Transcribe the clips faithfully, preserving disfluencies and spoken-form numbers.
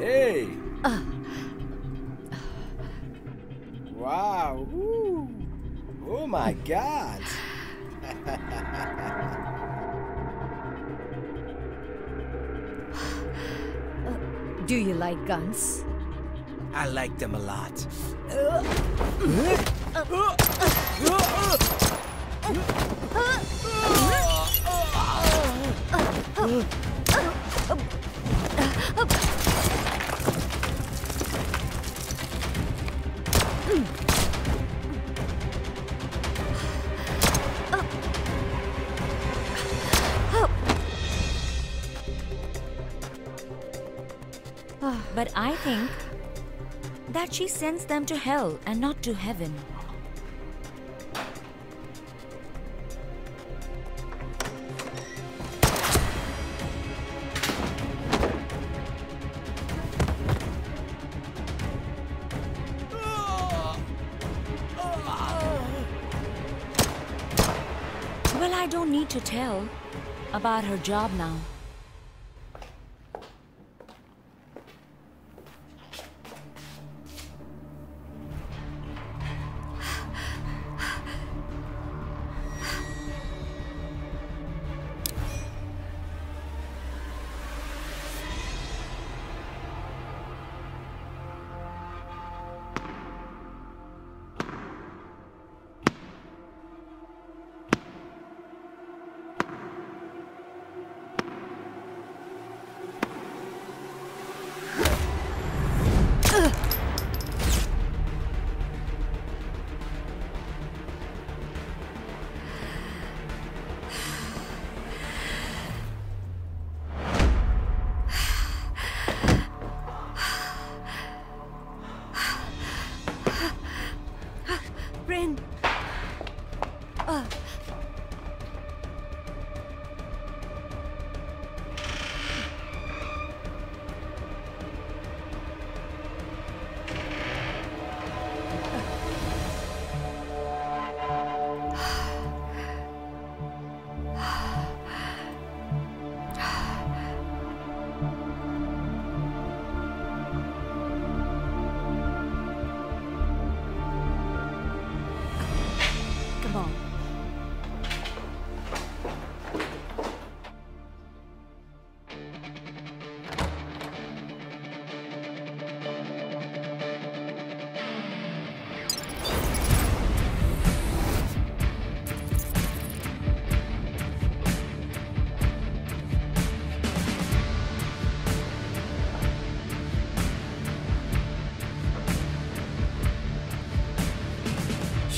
Hey! Uh. Wow! Ooh. Oh my God! uh, do you like guns? I like them a lot. Uh. Uh. Uh. Uh. Uh. Uh, uh, uh, uh. But I think that she sends them to hell and not to heaven. Well, I don't need to tell about her job now.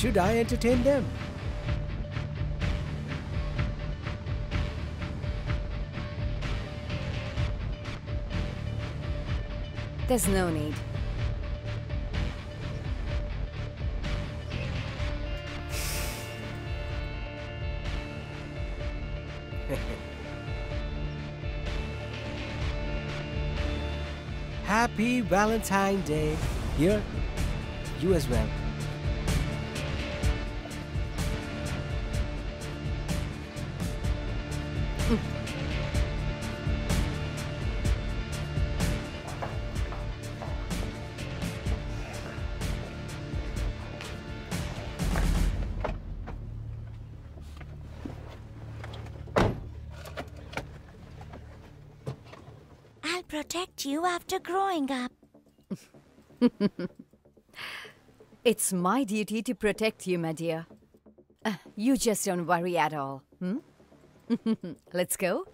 Should I entertain them? There's no need. Happy Valentine's Day. Here, you as well. Protect you after growing up. It's my duty to protect you, my dear. Uh, you just don't worry at all. Hmm? Let's go.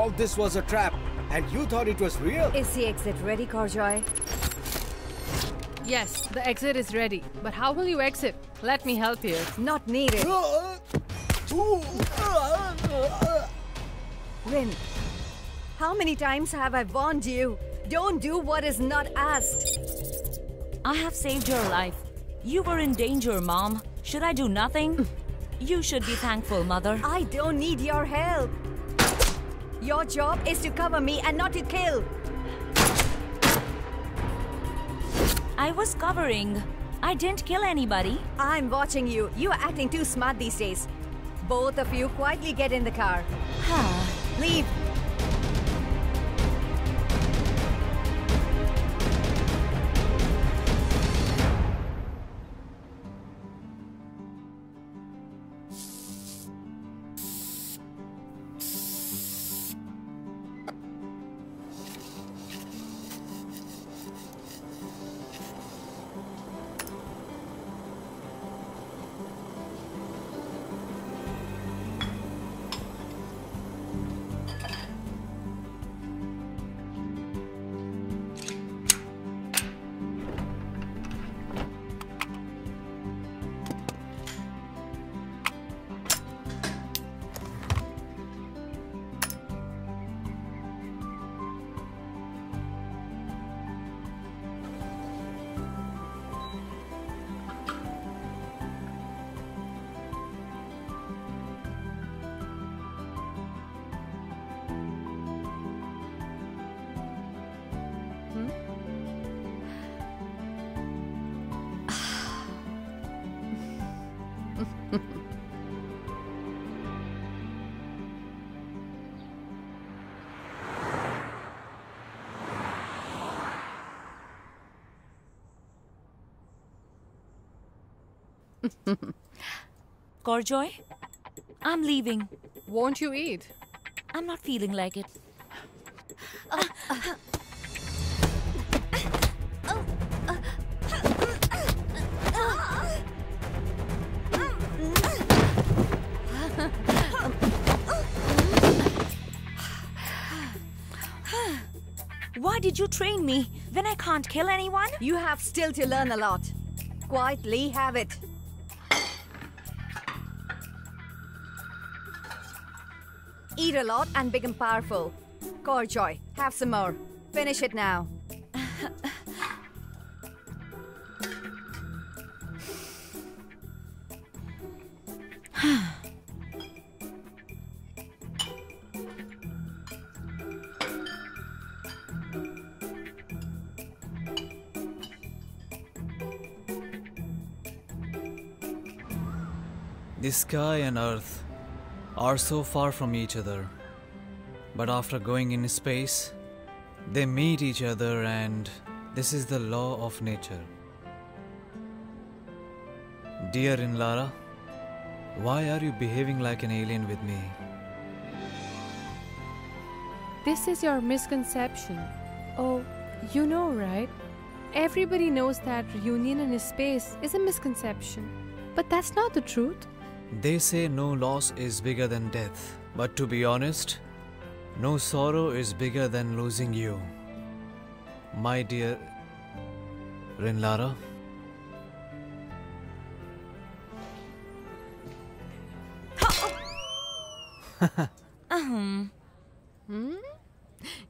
all this was a trap, and you thought it was real. Is the exit ready, Corjoy? Yes, the exit is ready. But how will you exit? Let me help you. Not needed. Rin, how many times have I warned you? Don't do what is not asked. I have saved your life. You were in danger, Mom. Should I do nothing? You should be thankful, Mother. I don't need your help. Your job is to cover me and not to kill. I was covering. I didn't kill anybody. I'm watching you. You are acting too smart these days. Both of you quietly get in the car. Leave. Corjoy, I'm leaving. Won't you eat? I'm not feeling like it. Uh, uh. Why did you train me when I can't kill anyone? You have still to learn a lot. Quietly have it. Eat a lot and become powerful. Corjoy, have some more. Finish it now. The sky and earth are so far from each other, but after going in space, they meet each other, and this is the law of nature. Dear Rinrada, why are you behaving like an alien with me? This is your misconception. Oh, you know, right? Everybody knows that reunion in space is a misconception, but that's not the truth. They say no loss is bigger than death, but to be honest, no sorrow is bigger than losing you. My dear Rinrada. um. hmm?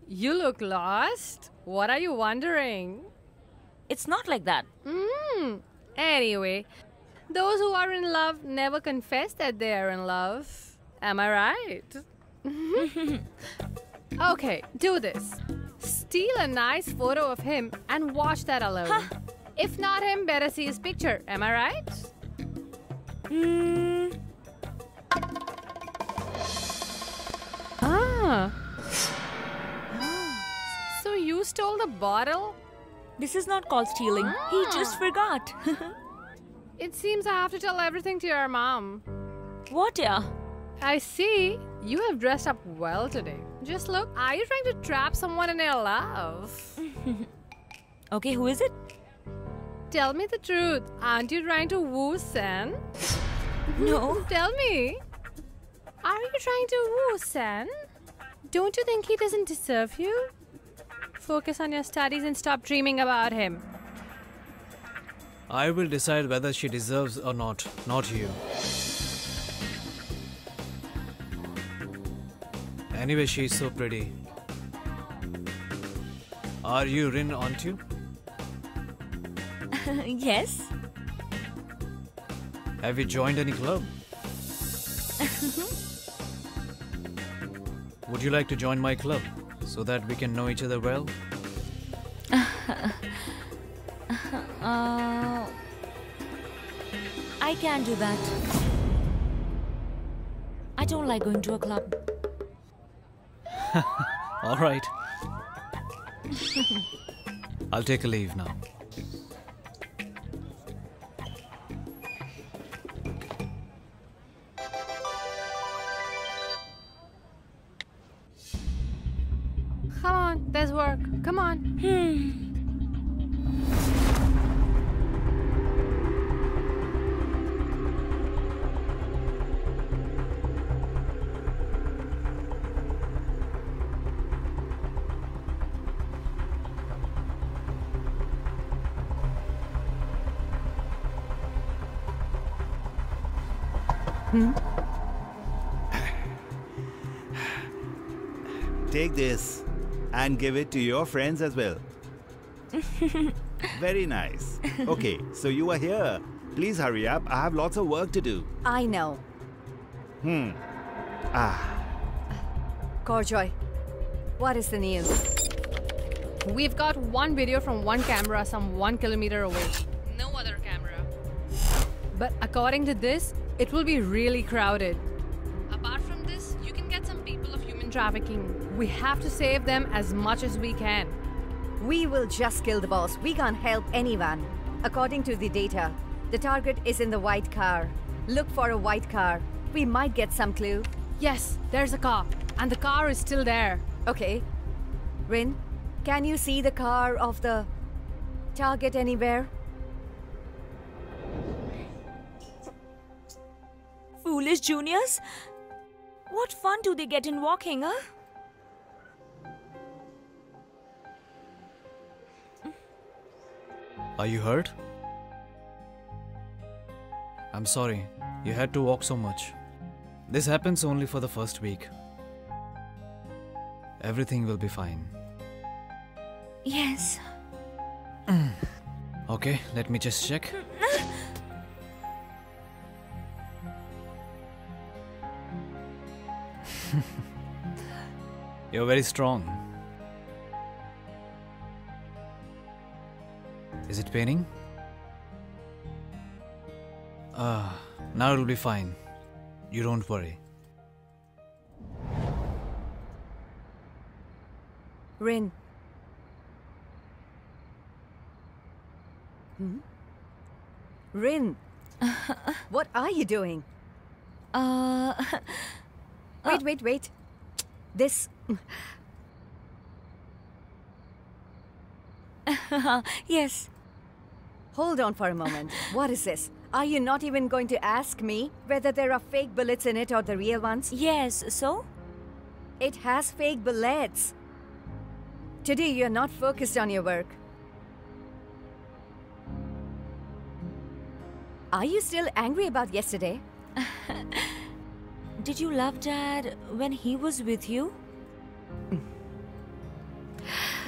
You look lost. What are you wondering? It's not like that. Mm. Anyway. Those who are in love never confess that they are in love. Am I right? Okay, do this. Steal a nice photo of him and watch that alone. Huh. If not him, better see his picture. Am I right? Mm. Ah. So you stole the bottle? This is not called stealing. Ah. He just forgot. It seems I have to tell everything to your mom. What, yeah? I see. You have dressed up well today. Just look, are you trying to trap someone in your love? Okay, who is it? Tell me the truth. Aren't you trying to woo Sun? No. Tell me. Are you trying to woo Sun? Don't you think he doesn't deserve you? Focus on your studies and stop dreaming about him. I will decide whether she deserves or not, not you. Anyway, she's so pretty. Are you Rin, aren't you? Yes. Have you joined any club? Would you like to join my club so that we can know each other well? Uh, I can't do that. I don't like going to a club. All right. I'll take a leave now. Come on, there's work. Come on. Hmm. Hmm? Take this. And give it to your friends as well. Very nice. Okay, so you are here. Please hurry up. I have lots of work to do. I know. Hmm. Ah. Corjoy, what is the news? We've got one video from one camera some one kilometer away. No other camera. But according to this, it will be really crowded. Apart from this, you can get some people of human trafficking. We have to save them as much as we can. We will just kill the boss. We can't help anyone. According to the data, the target is in the white car. Look for a white car. We might get some clue. Yes, there's a car. And the car is still there. Okay. Rin, can you see the car of the target anywhere? Foolish juniors. What fun do they get in walking, huh? Are you hurt? I'm sorry, you had to walk so much. This happens only for the first week. Everything will be fine. Yes. Okay, let me just check. You're very strong. Is it paining? Ah, uh, now it'll be fine. You don't worry. Rin. Hmm? Rin, what are you doing? Uh, wait, wait, wait. This... Yes. Hold on for a moment. What is this? Are you not even going to ask me whether there are fake bullets in it or the real ones? Yes, so? It has fake bullets. Today you're not focused on your work. Are you still angry about yesterday? Did you love Dad when he was with you?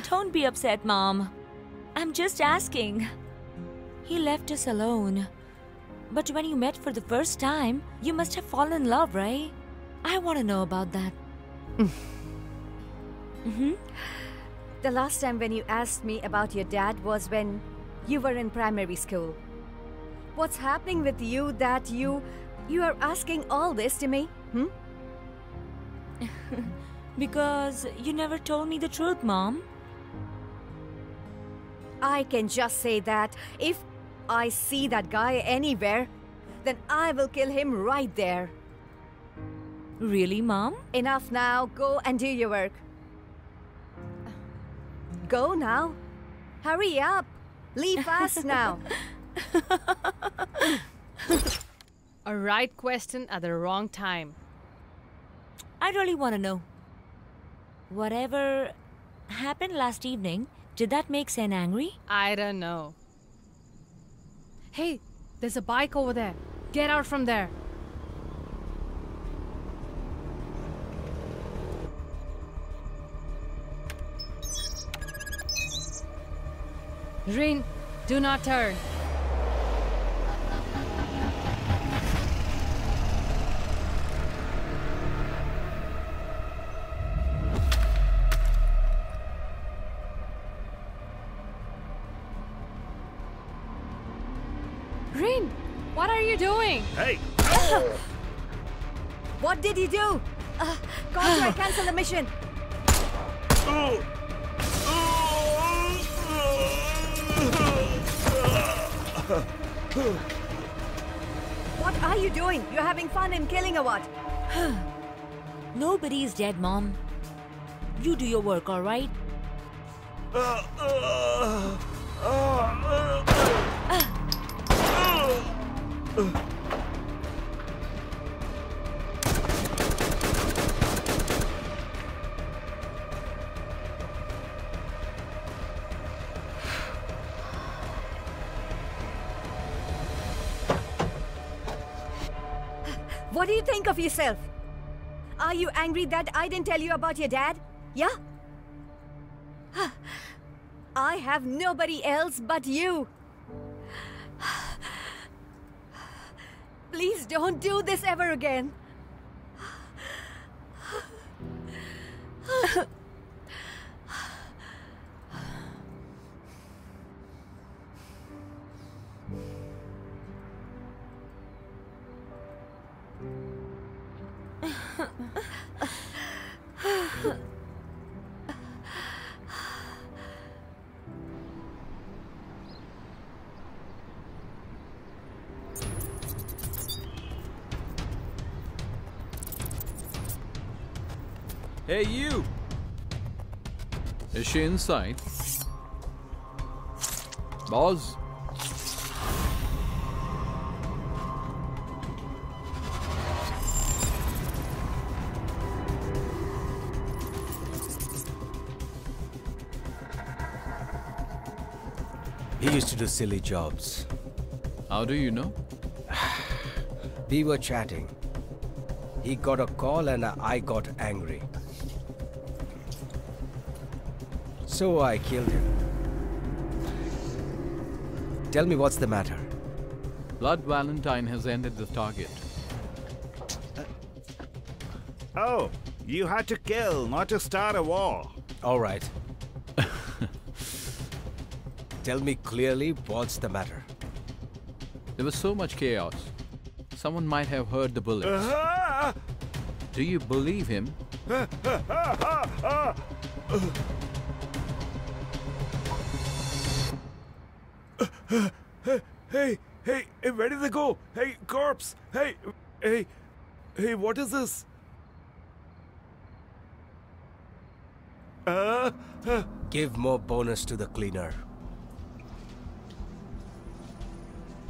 Don't be upset, Mom. I'm just asking. He left us alone. But when you met for the first time, you must have fallen in love, right? I want to know about that. Mm-hmm. The last time when you asked me about your dad was when you were in primary school. What's happening with you that you... you are asking all this to me? Hmm? Because you never told me the truth, Mom. I can just say that if I see that guy anywhere, then I will kill him right there. Really, Mom? Enough now. Go and do your work. Go now. Hurry up. Leave us now. A right question at the wrong time. I really want to know. Whatever happened last evening, did that make Sen angry? I don't know. Hey, there's a bike over there. Get out from there. Rin, do not turn. Rin, what are you doing? Hey! Oh. What did you do? Uh, Contra, I cancel the mission. Oh. What are you doing? You're having fun and killing or what? Nobody's dead, Mom. You do your work, all right? Uh, uh, uh, uh, uh. Uh. Uh. What do you think of yourself? Are you angry that I didn't tell you about your dad? Yeah? I have nobody else but you. Please don't do this ever again. Hey, you! Is she inside? Boss? He used to do silly jobs. How do you know? We were chatting. He got a call and I got angry. So I killed him. Tell me, what's the matter? Blood Valentine has ended the target. Uh, oh, you had to kill, not to start a war. All right. Tell me clearly, what's the matter? There was so much chaos. Someone might have heard the bullets. Uh-huh. Do you believe him? Hey, hey, hey, where did they go? Hey, corpse! Hey, hey, hey, what is this? Uh, uh. Give more bonus to the cleaner.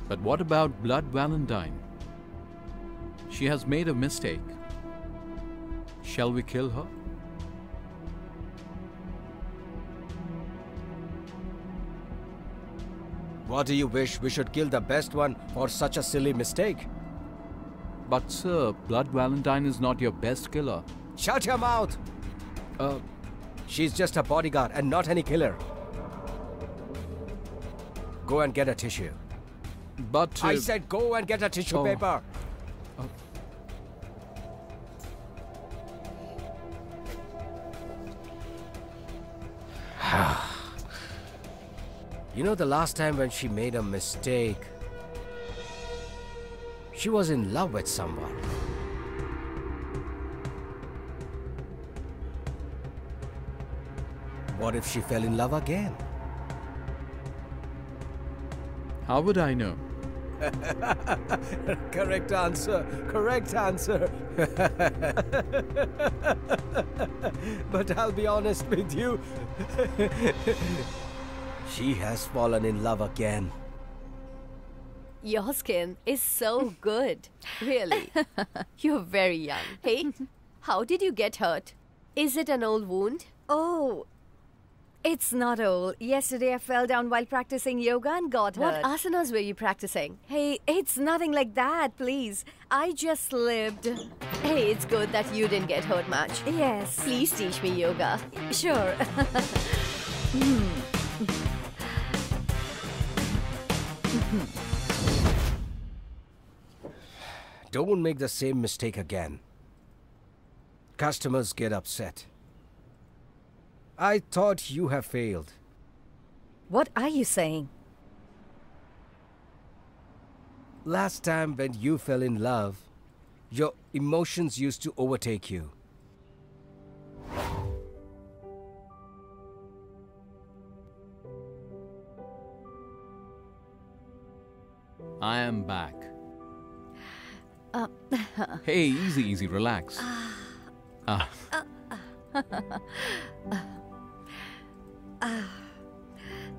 But what about Blood Valentine? She has made a mistake. Shall we kill her? What do you wish? We should kill the best one for such a silly mistake. But sir, Blood Valentine is not your best killer. Shut your mouth! Uh, She's just a bodyguard and not any killer. Go and get a tissue. But... Uh, I said go and get a tissue oh. paper. Oh. You know, the last time when she made a mistake, she was in love with someone. What if she fell in love again? How would I know? Correct answer, correct answer. But I'll be honest with you. She has fallen in love again. Your skin is so good. Really. You're very young. Hey, how did you get hurt? Is it an old wound? Oh, it's not old. Yesterday I fell down while practicing yoga and got hurt. What asanas were you practicing? Hey, it's nothing like that, please. I just slipped. Hey, it's good that you didn't get hurt much. Yes. Please teach me yoga. Sure. Don't make the same mistake again. Customers get upset. I thought you have failed. What are you saying? Last time when you fell in love, your emotions used to overtake you. I am back. Uh, hey, easy, easy, relax. Ah. Uh, uh,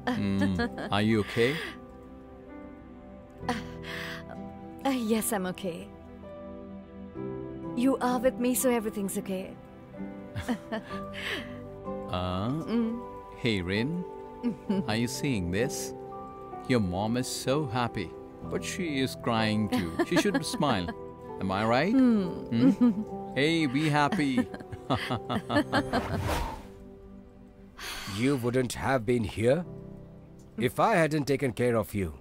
Mm, are you okay? Uh, uh, yes, I'm okay. You are with me, so everything's okay. uh, mm. Hey, Rin, are you seeing this? Your mom is so happy, but she is crying too. She should smile. Am I right? Mm. Mm? Hey, be happy. You wouldn't have been here if I hadn't taken care of you.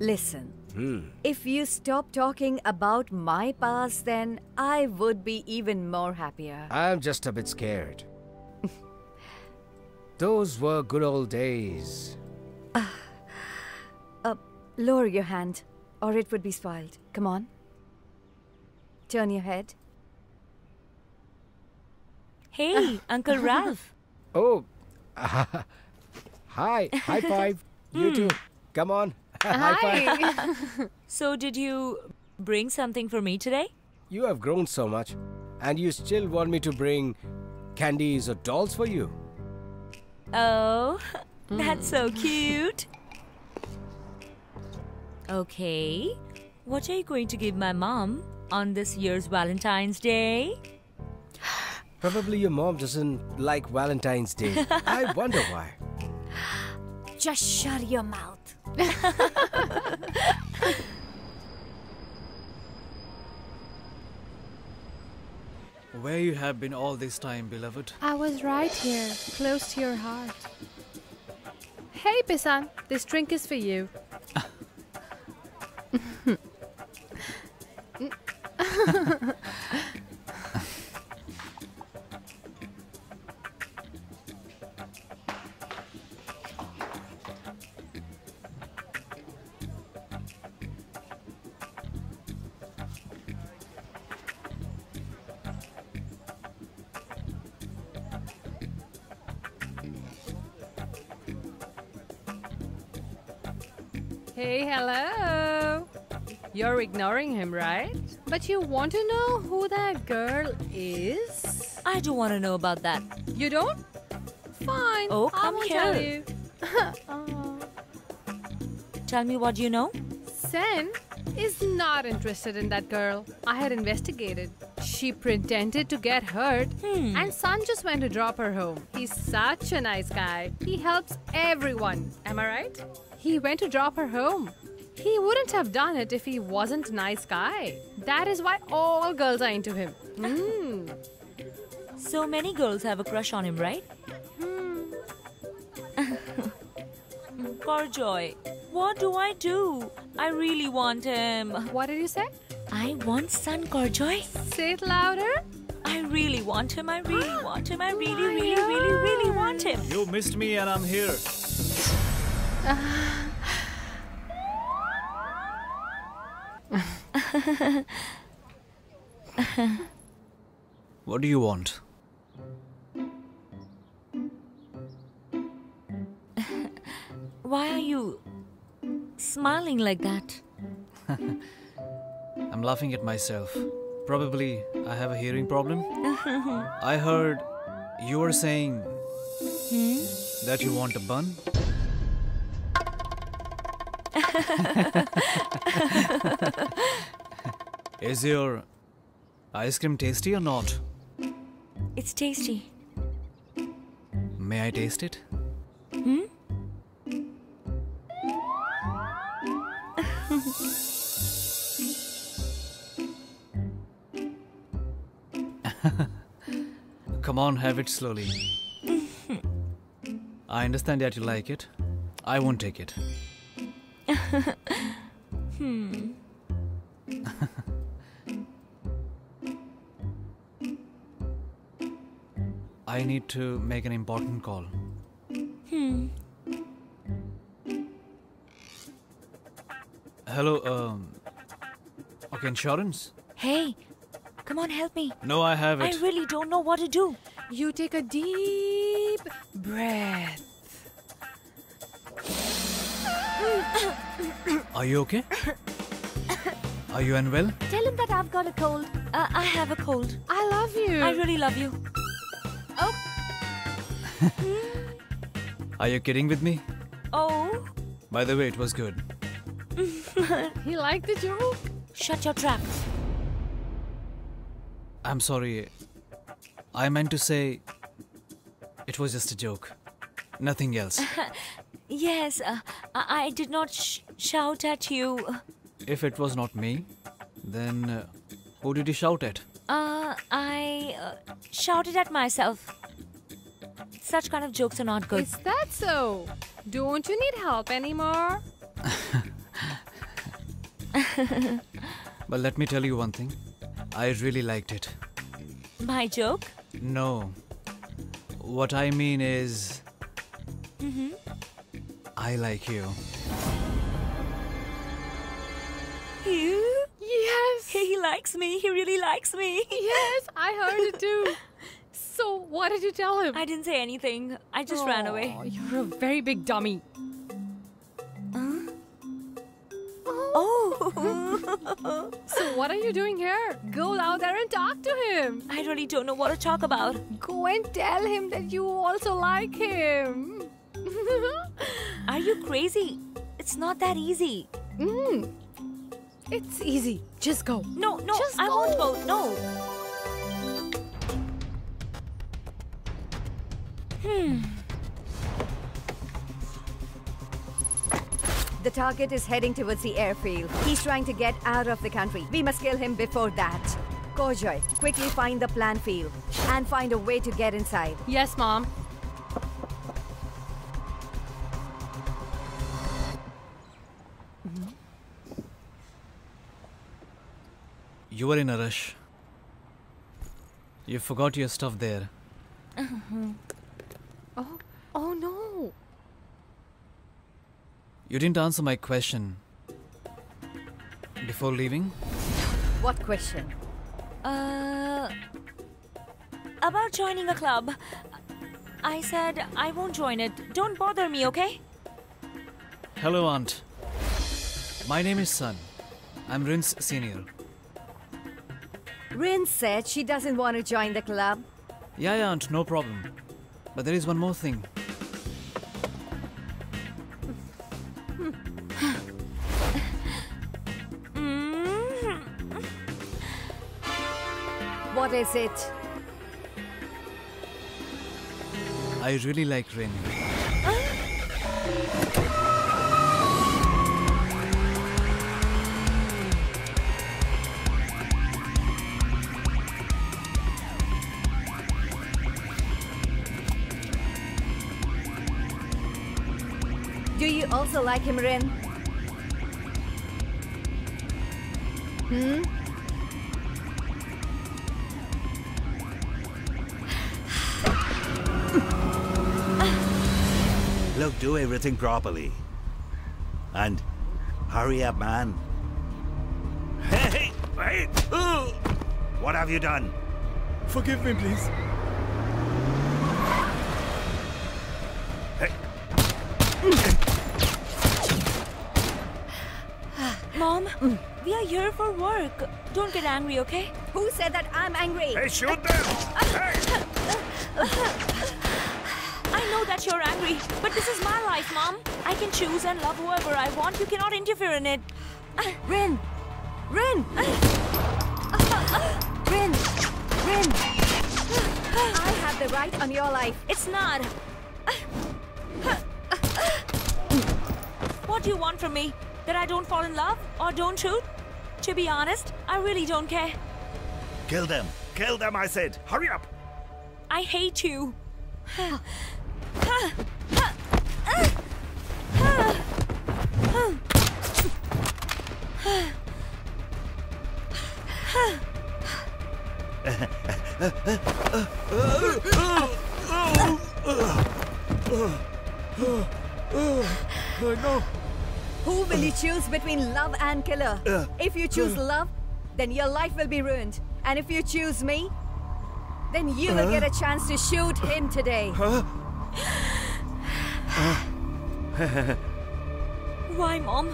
Listen, hmm. if you stop talking about my past, then I would be even more happier. I'm just a bit scared. Those were good old days. Uh, uh, lower your hand, or it would be spoiled. Come on. Turn your head. Hey, Uncle Ralph. Oh, uh, hi. High five. You too. Come on. Hi. High five. So did you bring something for me today? You have grown so much and you still want me to bring candies or dolls for you. Oh, that's so cute. Okay. What are you going to give my mom on this year's Valentine's Day? Probably your mom doesn't like Valentine's Day. I wonder why. Just shut your mouth. Where you have been all this time, beloved? I was right here, close to your heart. Hey, Pisan, this drink is for you. Hey, hello. You're ignoring him, right? But you want to know who that girl is? I don't want to know about that. You don't? Fine. Oh, come I won't here. Tell you. uh. Tell me what you know. Sen is not interested in that girl. I had investigated. She pretended to get hurt hmm. and Sun just went to drop her home. He's such a nice guy. He helps everyone. Am I right? He went to drop her home. He wouldn't have done it if he wasn't a nice guy. That is why all girls are into him. Mm. So many girls have a crush on him, right? Mm. Poor Joy. What do I do? I really want him. What did you say? I want Sun, Korjoy. Say it louder. I really want him. I really want him. I really, really, really, really, really want him. You missed me and I'm here. What do you want? Why are you smiling like that? I'm laughing at myself. Probably I have a hearing problem. I heard you were saying hmm? that you want a bun. Is your ice cream tasty or not? It's tasty. May I taste it? Hmm? Come on, have it slowly. I understand that you like it. I won't take it. Hmm. I need to make an important call. Hmm. Hello, um... okay, insurance? Hey, come on, help me. No, I have it. I really don't know what to do. You take a deep breath. Are you okay? Are you unwell? Tell him that I've got a cold. Uh, I have a cold. I love you. I really love you. Oh. Are you kidding with me? Oh. By the way, it was good. He liked the joke? Shut your trap. I'm sorry. I meant to say it was just a joke. Nothing else. Yes, uh, I, I did not sh shout at you. If it was not me, then uh, who did you shout at? Uh, I uh, shouted at myself. Such kind of jokes are not good. Is that so? Don't you need help anymore? But let me tell you one thing. I really liked it. My joke? No. What I mean is... Mm-hmm. I like you. You? Yes. He likes me. He really likes me. Yes, I heard it too. So what did you tell him? I didn't say anything. I just oh, ran away. You're a very big dummy. Huh? Oh. So what are you doing here? Go out there and talk to him. I really don't know what to talk about. Go and tell him that you also like him. Are you crazy? It's not that easy. Mm. It's easy. Just go. No, no, Just I go. won't go. No. Hmm. The target is heading towards the airfield. He's trying to get out of the country. We must kill him before that. Kojoy, quickly find the plan field and find a way to get inside. Yes, Mom. You were in a rush. You forgot your stuff there. Uh-huh. Oh, oh no! You didn't answer my question. Before leaving? What question? Uh, about joining a club. I said I won't join it. Don't bother me, okay? Hello, Aunt. My name is Sun. I'm Rin's senior. Rin said she doesn't want to join the club. Yeah, yeah, Aunt, no problem. But there is one more thing. What is it? I really like Rin. Also like him, Rin. Hmm? Look, do everything properly. And hurry up, man. Hey, hey! Hey! What have you done? Forgive me, please. Mm. We are here for work. Don't get angry, okay? Who said that I'm angry? Hey, shoot them! Hey! I know that you're angry, but this is my life, Mom. I can choose and love whoever I want. You cannot interfere in it. Rin! Rin! Rin! Rin! I have the right on your life. It's not. What do you want from me? That I don't fall in love or don't shoot? To be honest, I really don't care. Kill them. Kill them, I said. Hurry up. I hate you. No. Who will you choose between love and killer? If you choose love, then your life will be ruined. And if you choose me, then you will get a chance to shoot him today. Why, Mom?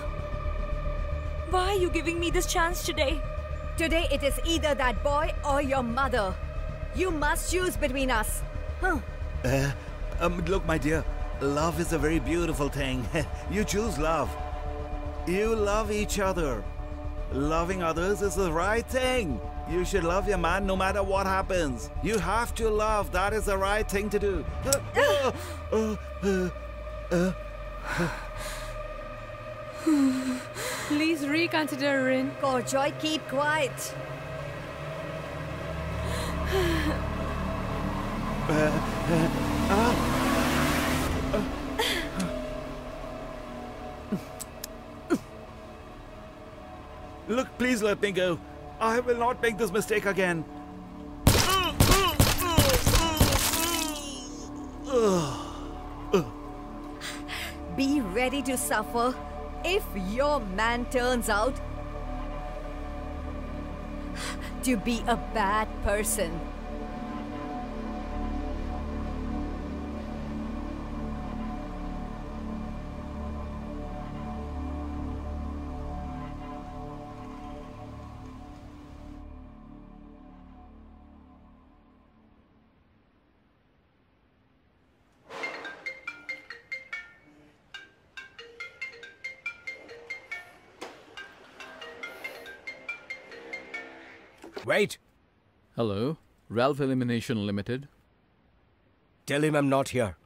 Why are you giving me this chance today? Today it is either that boy or your mother. You must choose between us. Huh? Uh, um, look, my dear, love is a very beautiful thing. You choose love. You love each other. Loving others is the right thing. You should love your man no matter what happens. You have to love. That is the right thing to do. Uh, uh, uh, uh, uh. Please reconsider, Rin. Joy, keep quiet. uh, uh, uh, uh. Look, please let me go. I will not make this mistake again. Be ready to suffer if your man turns out to be a bad person. Wait! Hello, Ralph Elimination Limited. Tell him I'm not here.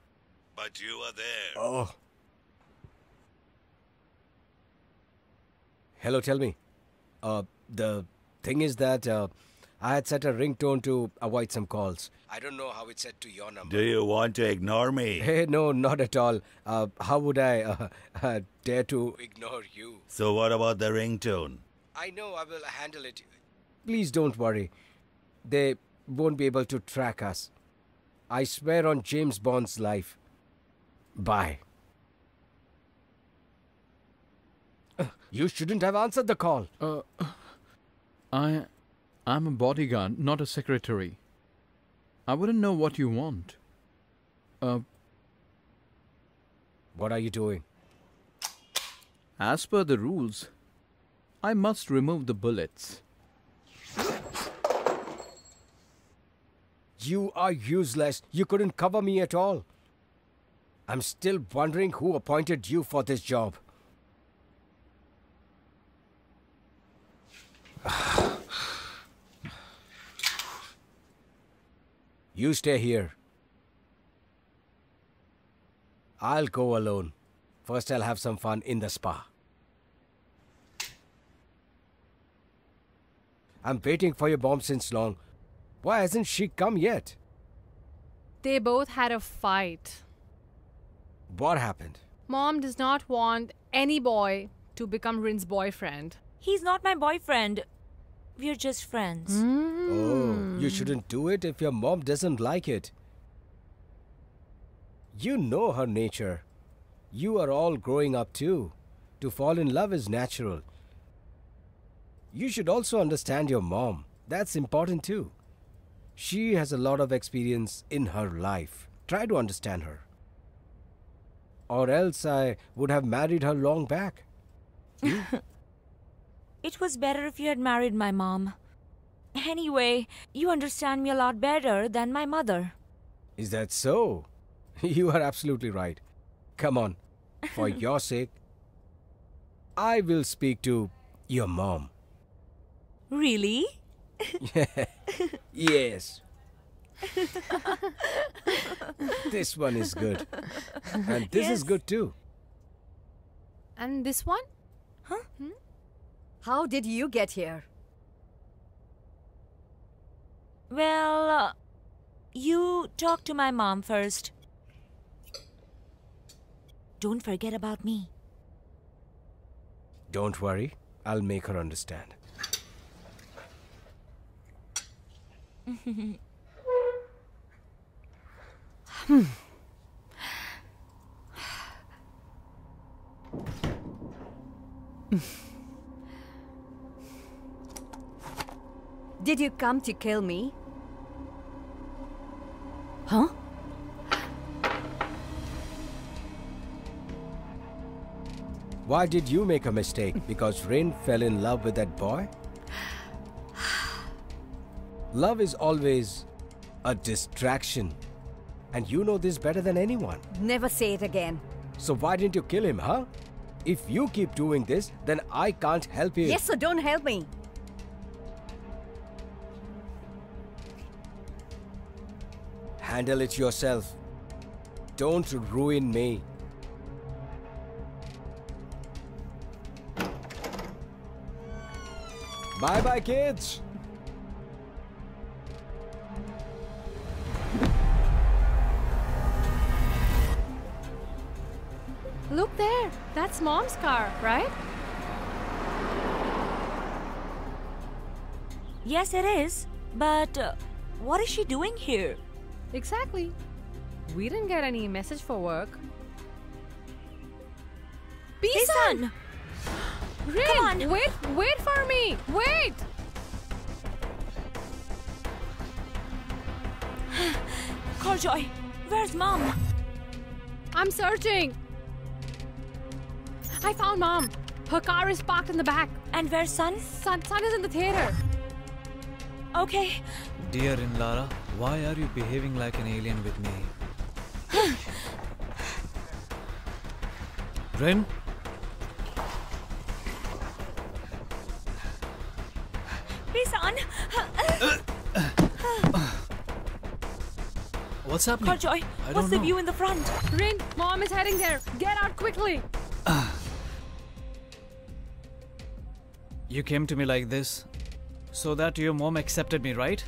But you are there. Oh. Hello, tell me. Uh, the thing is that uh, I had set a ringtone to avoid some calls. I don't know how it's set to your number. Do you want to ignore me? Hey, no, not at all. Uh, how would I uh, uh, dare to ignore you? So what about the ringtone? I know, I will handle it. Please don't worry. They won't be able to track us. I swear on James Bond's life. Bye. Uh, you shouldn't have answered the call. Uh, I, I'm a bodyguard, not a secretary. I wouldn't know what you want. Uh, what are you doing? As per the rules, I must remove the bullets. You are useless. You couldn't cover me at all. I'm still wondering who appointed you for this job. You stay here. I'll go alone. First, I'll have some fun in the spa. I'm waiting for your bomb since long. Why hasn't she come yet? They both had a fight. What happened? Mom does not want any boy to become Rin's boyfriend. He's not my boyfriend. We're just friends. Mm. Oh, you shouldn't do it if your mom doesn't like it. You know her nature. You are all growing up too. To fall in love is natural. You should also understand your mom. That's important too. She has a lot of experience in her life. Try to understand her. Or else I would have married her long back. It was better if you had married my mom. Anyway, you understand me a lot better than my mother. Is that so? You are absolutely right. Come on. For your sake, I will speak to your mom. Really? Yes. This one is good. And this yes. is good too. And this one? Huh? Hmm? How did you get here? Well, uh, you talk to my mom first. Don't forget about me. Don't worry. I'll make her understand. Hmm. Did you come to kill me? Huh? Why did you make a mistake? Because Rin fell in love with that boy? Love is always a distraction. And you know this better than anyone. Never say it again. So why didn't you kill him, huh? If you keep doing this, then I can't help you. Yes, so don't help me. Handle it yourself. Don't ruin me. Bye-bye, kids. Look there, that's Mom's car, right? Yes, it is. But uh, what is she doing here? Exactly. We didn't get any message for work. Sun! Rin, come on! Wait, wait for me! Wait! Calljoy, where's Mom? I'm searching. I found Mom. Her car is parked in the back. And where's Sun? Sun, Sun is in the theater. Okay. Dear Rinrada, why are you behaving like an alien with me? Rin? Please, Sun. What's happening? Calljoy, what's the view in the front? Rin, Mom is heading there. Get out quickly. You came to me like this, so that your mom accepted me, right?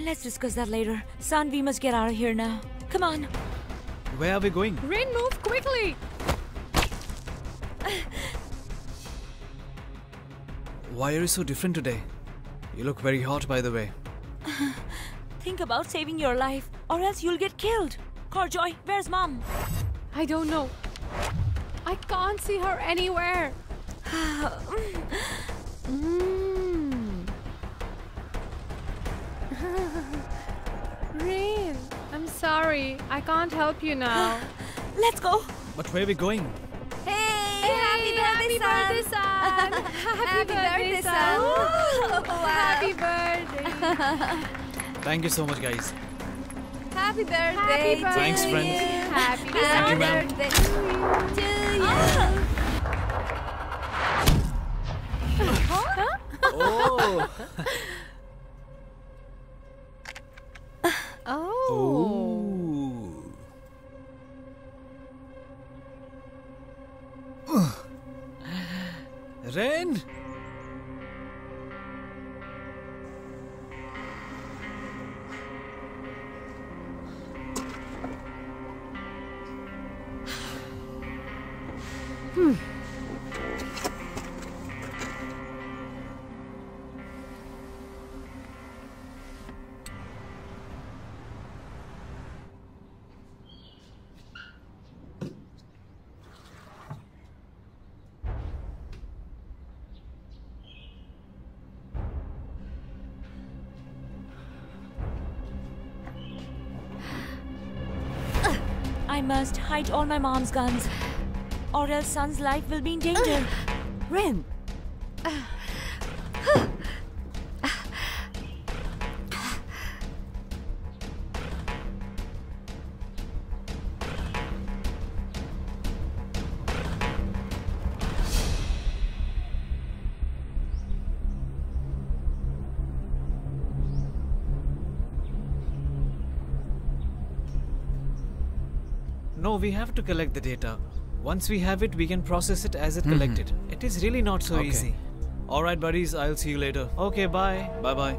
Let's discuss that later. Sun, we must get out of here now. Come on. Where are we going? Rin, move quickly! Why are you so different today? You look very hot, by the way. Think about saving your life, or else you'll get killed. Calljoy, where's Mom? I don't know. I can't see her anywhere. mm. Rin, I'm sorry. I can't help you now. Let's go. But where are we going? Hey, hey happy birthday, Sun. Happy birthday, Sun. Happy birthday. Thank you so much, guys. Happy birthday. Happy birthday. Thanks, friend. Happy birthday to you. Oh. Huh? Oh. oh. Oh. Rin. Hmm. I must hide all my mom's guns, or else Sun's life will be in danger. Rin! No, we have to collect the data. Once we have it, we can process it as it mm-hmm. collected. It is really not so okay. easy. Alright buddies, I'll see you later. Okay, bye. Bye-bye.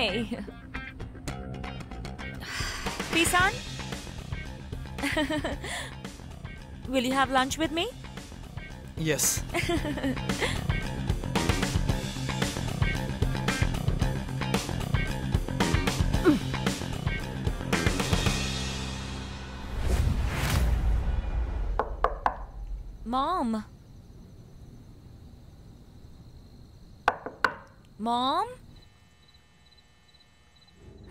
Hey. Sun? Will you have lunch with me? Yes. Mom. Mom?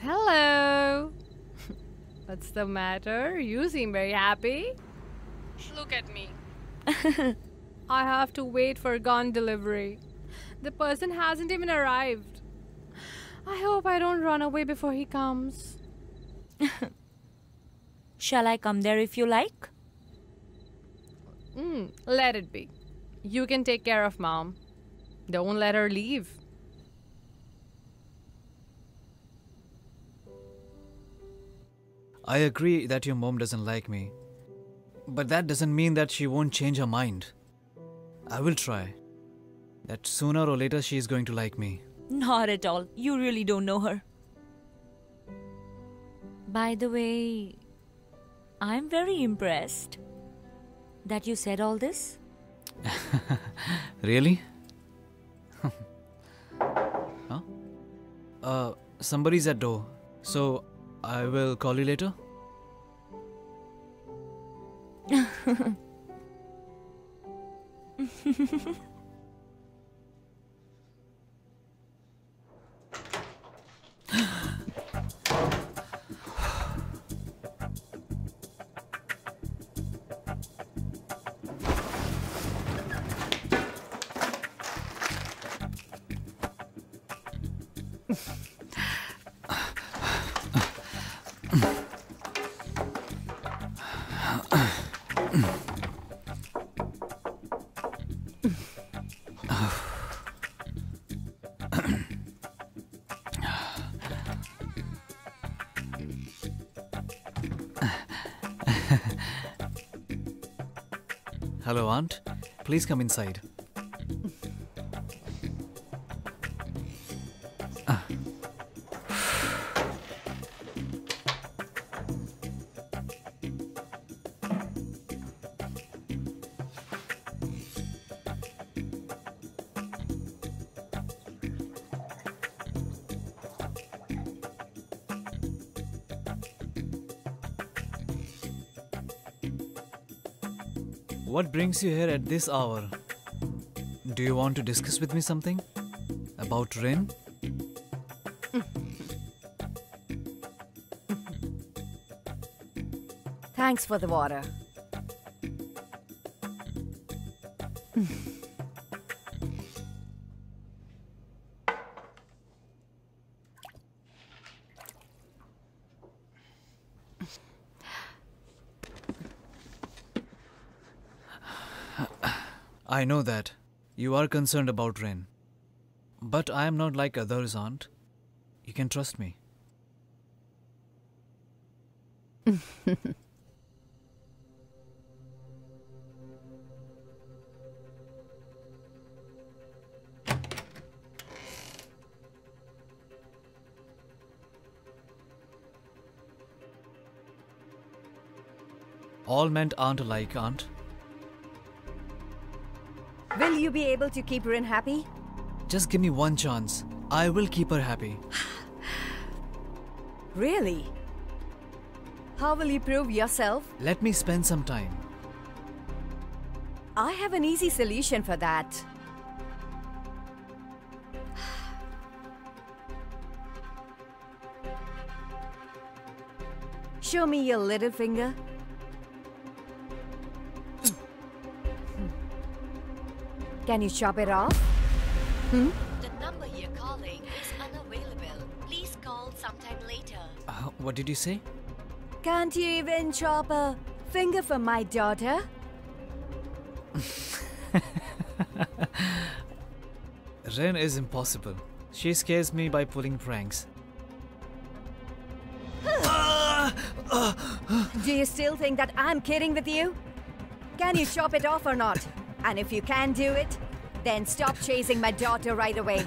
Hello. What's the matter? You seem very happy. Look at me. I have to wait for gun delivery. The person hasn't even arrived. I hope I don't run away before he comes. Shall I come there if you like? Mm, let it be. You can take care of Mom. Don't let her leave. I agree that your mom doesn't like me, but that doesn't mean that she won't change her mind. I will try. That sooner or later she is going to like me. Not at all. You really don't know her. By the way, I'm very impressed that you said all this. Really? Huh? Uh, somebody's at door, so I will call you later. Hello, Aunt. Please come inside. What brings you here at this hour? Do you want to discuss with me something? About Rin? Thanks for the water. I know that you are concerned about Rin, but I am not like others, Aunt. You can trust me. All men aren't alike, Aunt. Will you be able to keep Rin happy? Just give me one chance. I will keep her happy. Really? How will you prove yourself? Let me spend some time. I have an easy solution for that. Show me your little finger. Can you chop it off? Hmm? The number you're calling is unavailable. sometime later. Uh, what did you say? Can't you even drop a finger for my daughter? Rin is impossible. She scares me by pulling pranks. Do you still think that I'm kidding with you? Can you chop it off or not? And if you can do it, then stop chasing my daughter right away.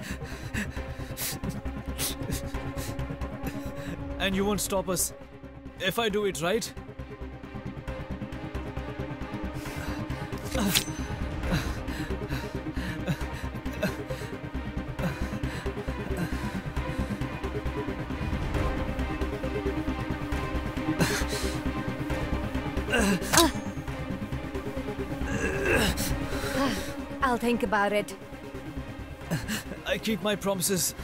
And you won't stop us if I do it right? I'll think about it. I keep my promises.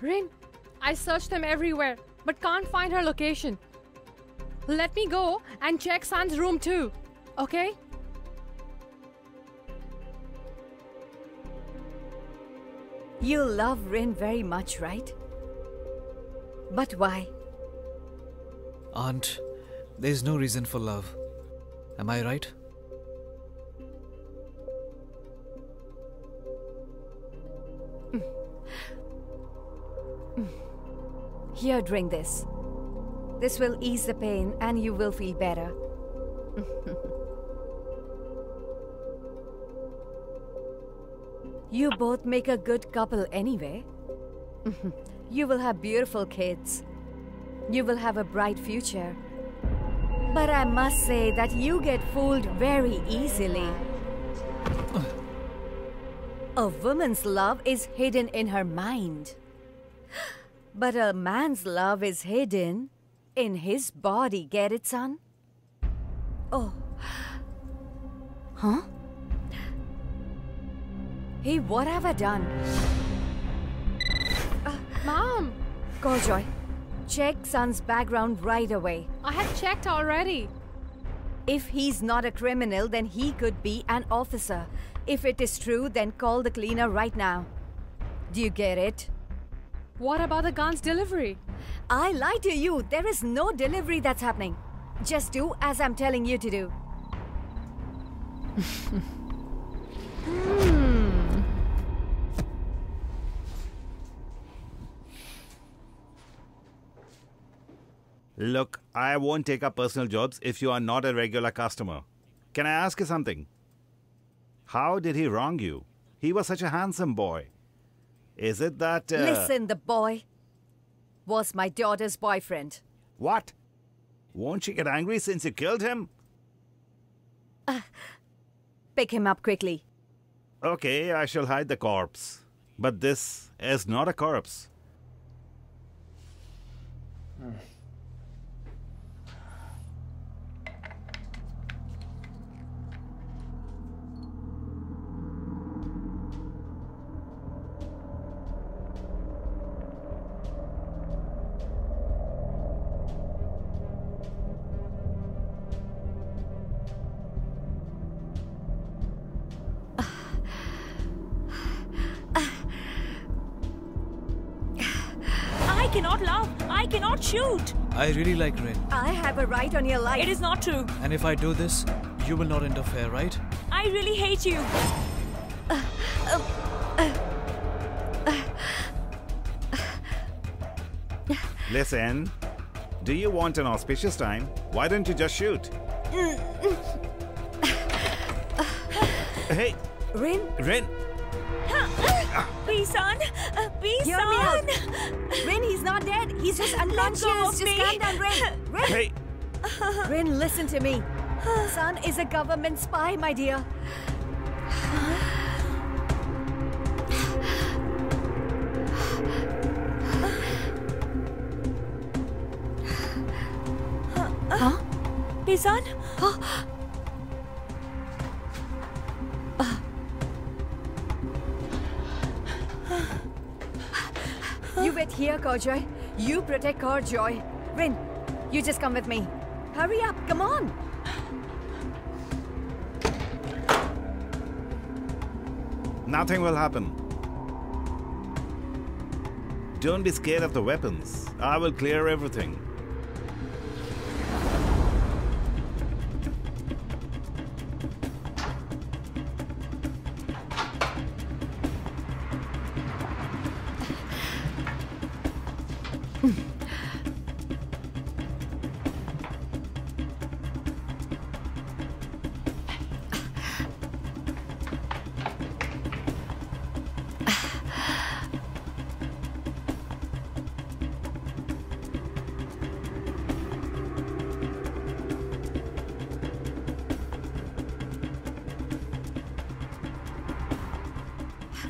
Rin, I searched them everywhere, but can't find her location. Let me go and check Sun's room too, okay? You love Rin very much, right? But why? Aunt, there's no reason for love. Am I right? Here, drink this. This will ease the pain and you will feel better. You both make a good couple anyway. You will have beautiful kids. You will have a bright future. But I must say that you get fooled very easily. A woman's love is hidden in her mind. But a man's love is hidden in his body. Get it, son? Oh. Huh? Hey, what have I done? Uh, Mom! Calljoy, check Sun's background right away. I have checked already. If he's not a criminal, then he could be an officer. If it is true, then call the cleaner right now. Do you get it? What about the gun's delivery? I lied to you. There is no delivery that's happening. Just do as I'm telling you to do. Hmm. Look, I won't take up personal jobs if you are not a regular customer. Can I ask you something? How did he wrong you? He was such a handsome boy. Is it that... Uh... Listen, the boy was my daughter's boyfriend. What? Won't she get angry since you killed him? Uh, pick him up quickly. Okay, I shall hide the corpse. But this is not a corpse. Hmm. I cannot laugh. I cannot shoot. I really like Rin. I have a right on your life. It is not true. And if I do this, you will not interfere, right? I really hate you. Uh, uh, uh, uh, uh. Listen, do you want an auspicious time? Why don't you just shoot? Hey. Rin? Rin? Please, son. Please, son. Hear me out. Rin, he's not dead. He's just unconscious. Just calm down, Rin. Rin. Hey. Rin, listen to me. Sun is a government spy, my dear. Huh? Hey, son. Huh? Here, Calljoy. You protect Calljoy. Rin, you just come with me. Hurry up, come on. Nothing will happen. Don't be scared of the weapons. I will clear everything.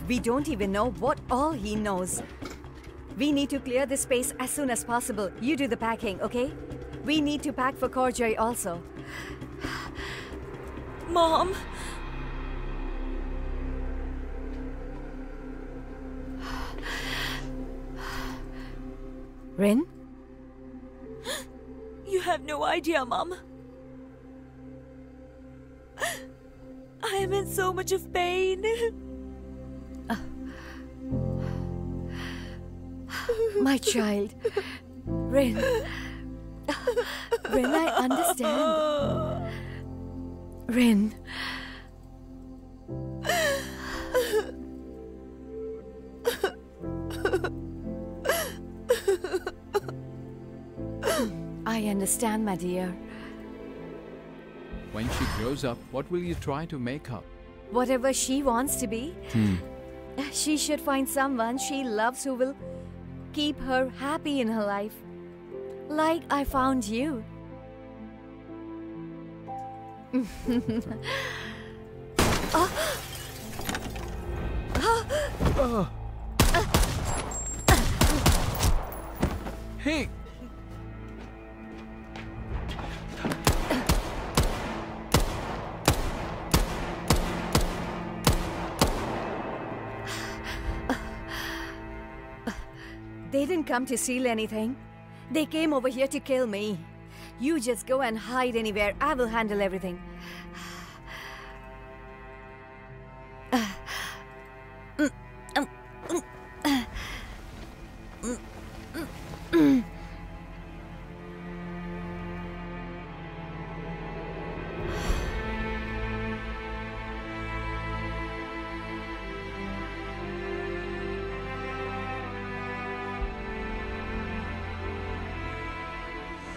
We don't even know what all he knows. We need to clear this space as soon as possible. You do the packing, okay? We need to pack for Corjoy also. Mom! Rin? You have no idea, Mom. I am in so much of pain. My child, Rin, Rin, I understand. Rin, I understand, my dear. When she grows up, what will you try to make her? Whatever she wants to be. Hmm. She should find someone she loves who will keep her happy in her life, like I found you. Oh. Oh. Hey! They didn't come to steal anything. They came over here to kill me. You just go and hide anywhere. I will handle everything.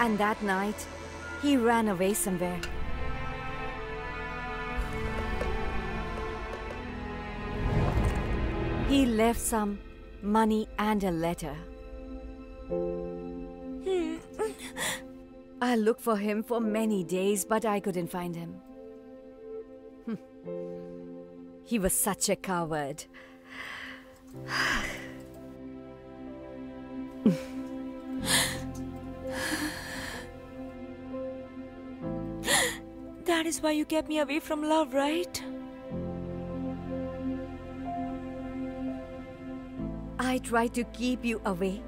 And that night, he ran away somewhere. He left some money and a letter. I looked for him for many days, but I couldn't find him. He was such a coward. That is why you kept me away from love, right? I tried to keep you away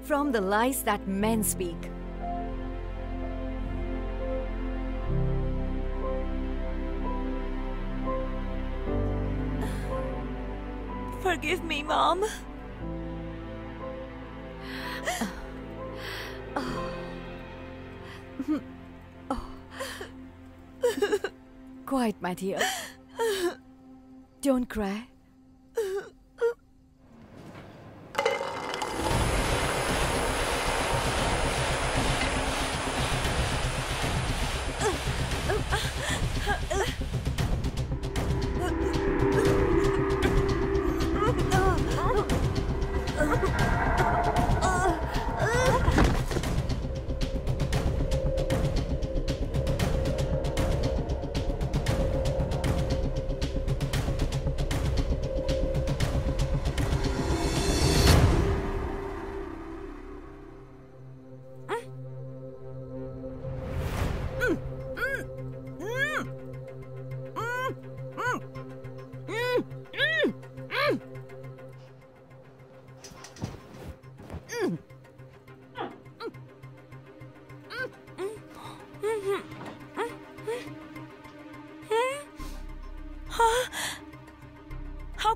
from the lies that men speak. Forgive me, Mom. Quiet, my dear. Don't cry.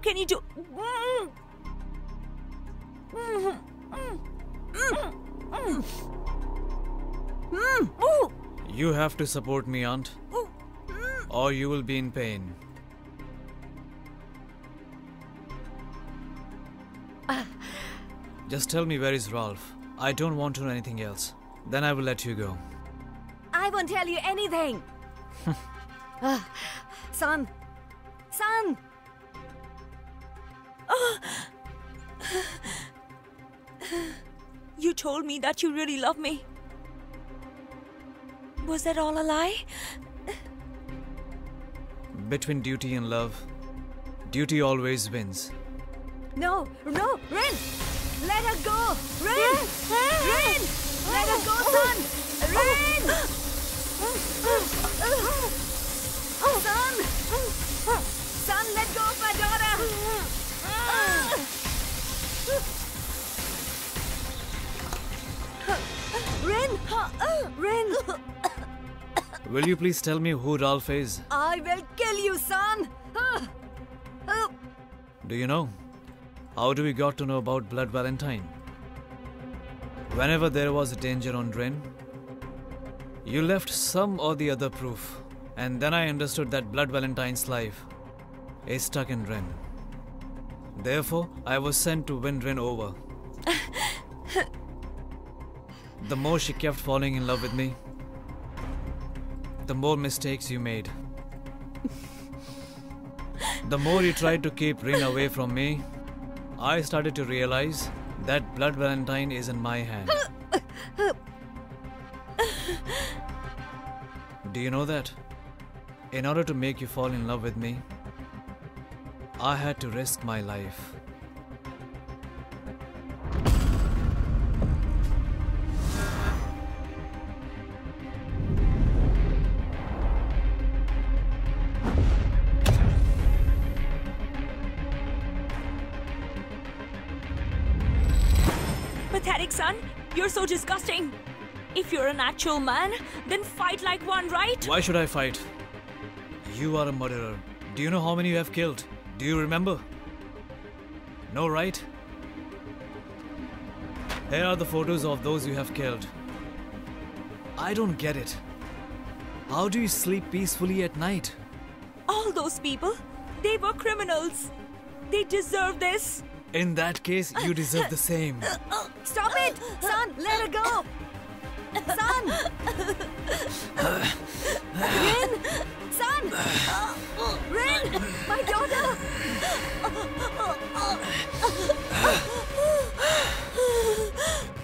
can you do? You have to support me, Aunt, or you will be in pain. Just tell me where is Ralph. I don't want to know anything else. Then I will let you go. I won't tell you anything. uh, Sun. Sun. Oh. You told me that you really love me. Was that all a lie? Between duty and love, duty always wins. No, no, Rin! Let her go! Rin! Rin! Let her go, Sun! Rin! Sun! Sun, let go of my daughter! Rin! Rin! Will you please tell me who Ralph is? I will kill you, Sun! Do you know? How do we got to know about Blood Valentine? Whenever there was a danger on Rin, you left some or the other proof, and then I understood that Blood Valentine's life is stuck in Rin. Therefore, I was sent to win Rin over. The more she kept falling in love with me, the more mistakes you made. The more you tried to keep Rin away from me, I started to realize that Blood Valentine is in my hand. Do you know that? In order to make you fall in love with me, I had to risk my life. Son, you're so disgusting. If you're an actual man, then fight like one, right? Why should I fight? You are a murderer. Do you know how many you have killed? Do you remember? No, right? Here are the photos of those you have killed. I don't get it. How do you sleep peacefully at night? All those people, they were criminals. They deserve this. In that case, you deserve the same. Stop it! Sun, let her go! Sun! Rin! Sun! Rin! My daughter!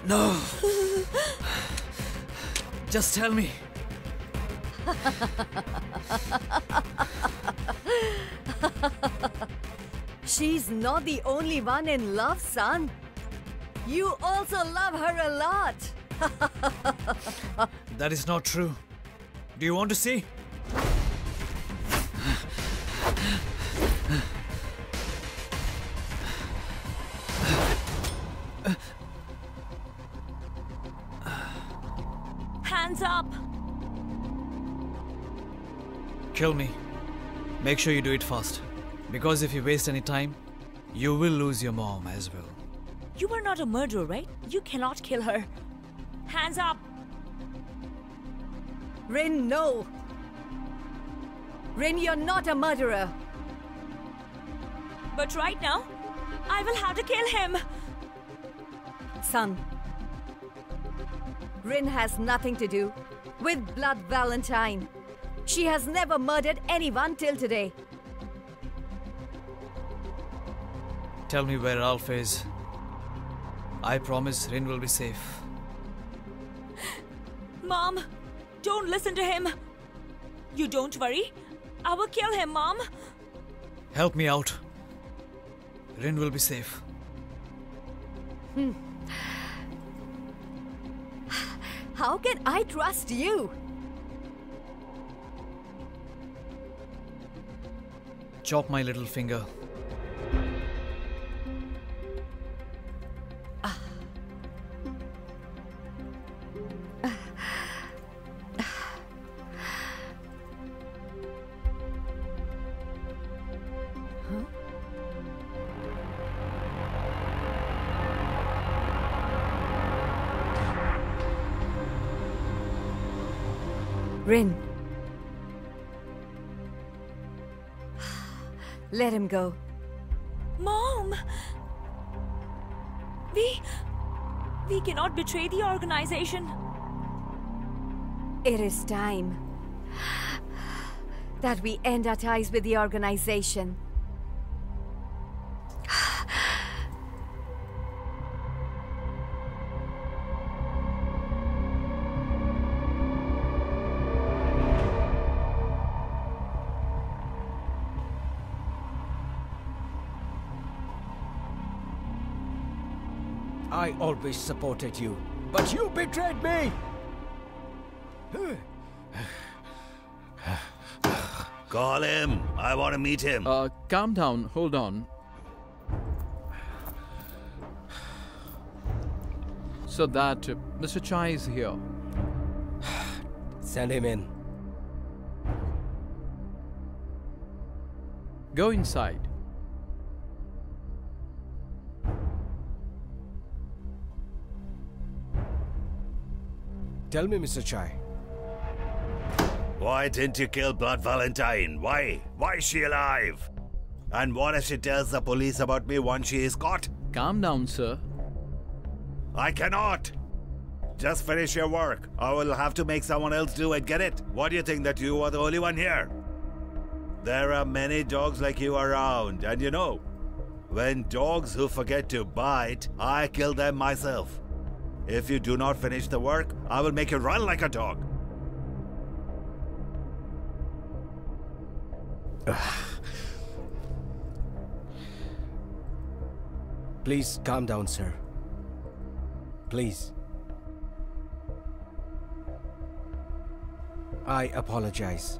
No! Just tell me. She's not the only one in love, Sun. You also love her a lot. That is not true. Do you want to see? Hands up. Kill me. Make sure you do it fast. Because if you waste any time, you will lose your mom as well. You are not a murderer, right? You cannot kill her. Hands up! Rin, no! Rin, you're not a murderer. But right now, I will have to kill him. Son, Rin has nothing to do with Blood Valentine. She has never murdered anyone till today. Tell me where Ralph is. I promise Rin will be safe. Mom, don't listen to him. You don't worry. I will kill him, Mom. Help me out. Rin will be safe. Hmm. How can I trust you? Chop my little finger. Rin. Let him go. Mom! We... we cannot betray the organization. It is time that we end our ties with the organization. I always supported you, but you betrayed me! Call him! I want to meet him! Uh, calm down, hold on. So that, uh, Mister Chai is here. Send him in. Go inside. Tell me, Mister Chai. Why didn't you kill Blood Valentine? Why? Why is she alive? And what if she tells the police about me once she is caught? Calm down, sir. I cannot! Just finish your work. I will have to make someone else do it, get it? What do you think, that you are the only one here? There are many dogs like you around, and you know, when dogs who forget to bite, I kill them myself. If you do not finish the work, I will make you run like a dog. Please calm down, sir. Please. I apologize.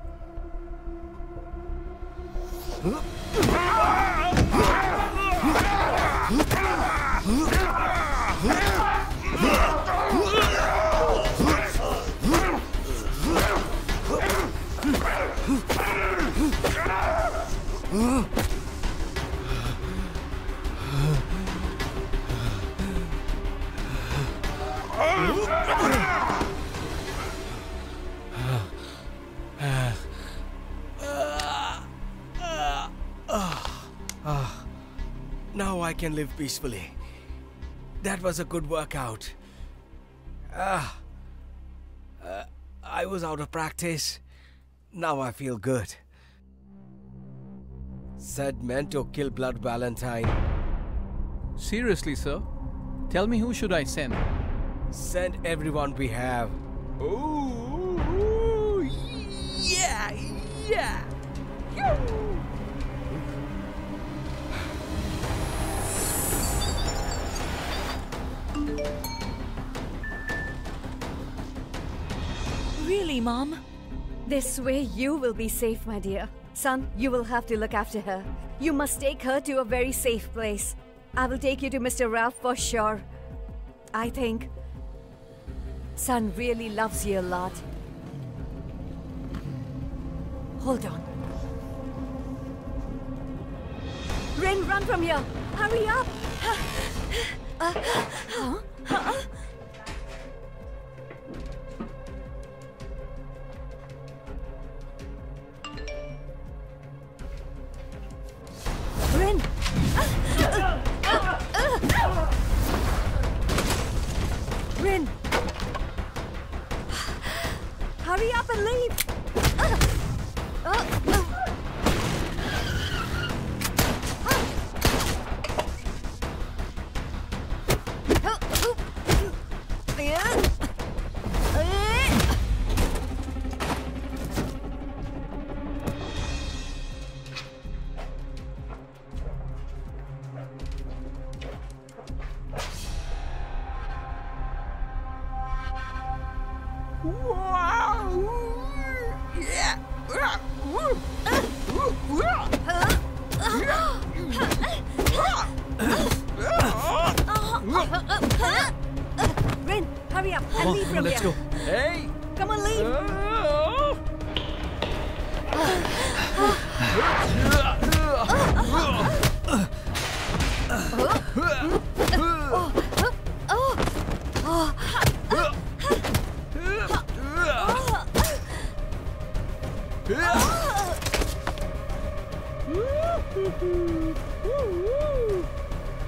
Now I can live peacefully. That was a good workout. Ah, uh, I was out of practice. Now I feel good. Said man to kill Blood Valentine. Seriously, sir? Tell me, who should I send? Send everyone we have. Ooh, ooh, yeah, yeah. Yoo. Really, Mom? This way you will be safe, my dear. Son, you will have to look after her. You must take her to a very safe place. I will take you to Mister Ralph for sure. I think Sun really loves you a lot. Hold on. Rin, run from here! Hurry up! Uh, huh? Huh? Rin! Hurry up and leave! Uh, uh, uh. Rin, hurry up. Come on, leave from let's here. Go. Hey! Come on, leave.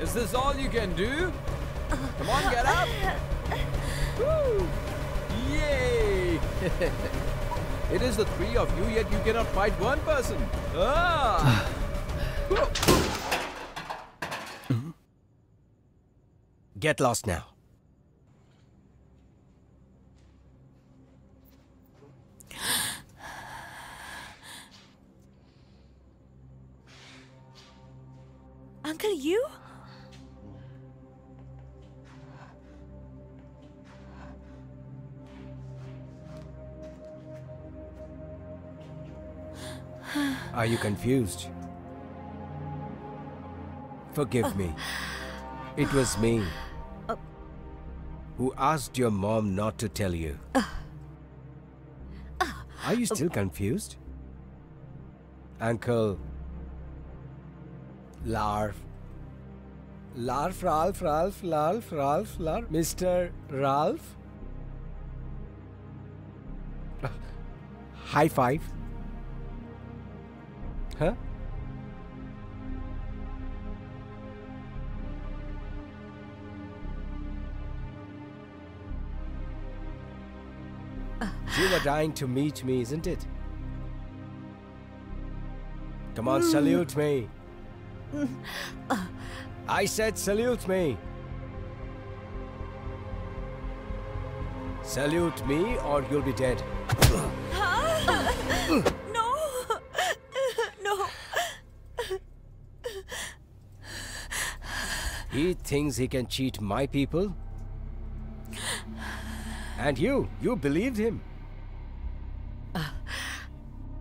Is this all you can do? Come on, get up! Woo. Yay! It is the three of you, yet you cannot fight one person. Ah! Get lost now. Uncle, you? Are you confused? Forgive me. It was me who asked your mom not to tell you. Are you still confused? Uncle, Larf, Larf, Ralph, Ralph, Larf, Ralph, Larf, Mister Ralph. High five. Huh? You were dying to meet me, isn't it? Come on, mm. salute me. I said salute me. Salute me or you'll be dead. Huh? He thinks he can cheat my people. And you, you believed him. Uh,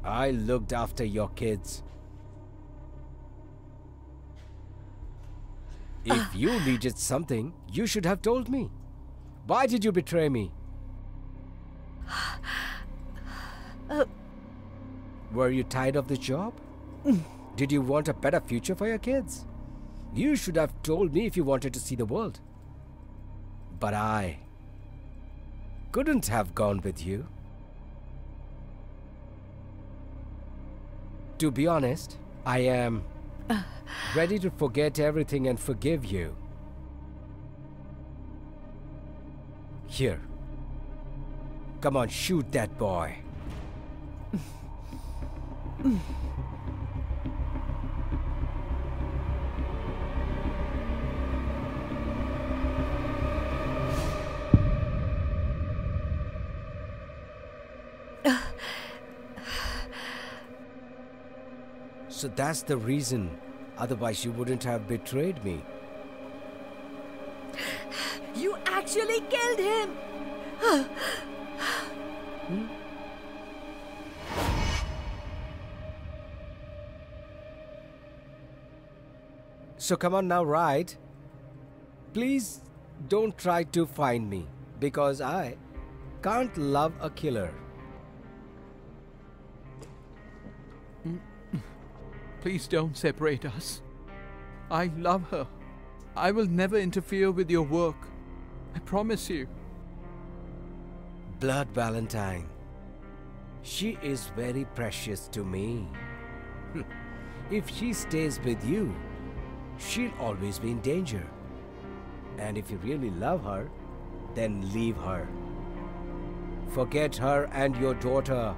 I looked after your kids. If uh, you needed something, you should have told me. Why did you betray me? Uh, Were you tired of the job? Did you want a better future for your kids? You should have told me if you wanted to see the world. But I couldn't have gone with you. To be honest, I am ready to forget everything and forgive you. Here. Come on, shoot that boy. So that's the reason. Otherwise, you wouldn't have betrayed me. You actually killed him! Hmm? So come on now, right? Please don't try to find me, because I can't love a killer. Please don't separate us. I love her. I will never interfere with your work. I promise you. Blood Valentine. She is very precious to me. If she stays with you, she'll always be in danger. And if you really love her, then leave her. Forget her and your daughter.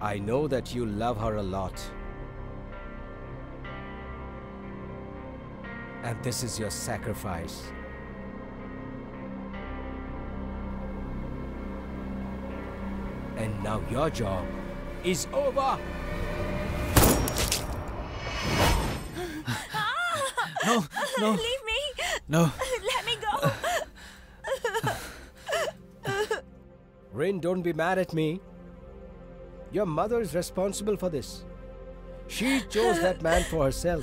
I know that you love her a lot. And this is your sacrifice. And now your job is over! No, no. Leave me! No. Let me go! Rin, don't be mad at me. Your mother is responsible for this. She chose that man for herself.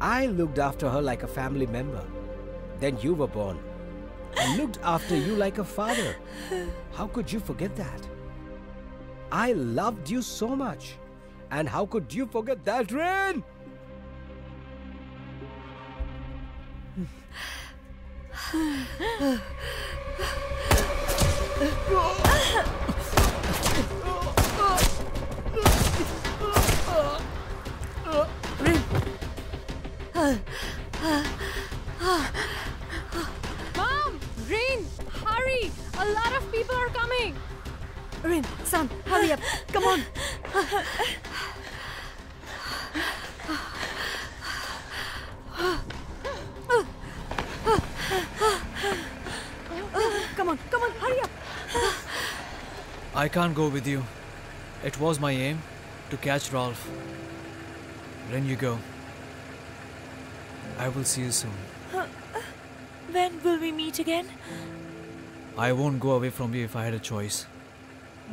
I looked after her like a family member. Then you were born. I looked after you like a father. How could you forget that? I loved you so much. And how could you forget that, Rin? Mom! Rin! Hurry! A lot of people are coming! Rin, Sun, hurry up! Come on! Come on, come on, hurry up! I can't go with you. It was my aim to catch Ralph. Rin, you go. I will see you soon. When will we meet again? I won't go away from you if I had a choice.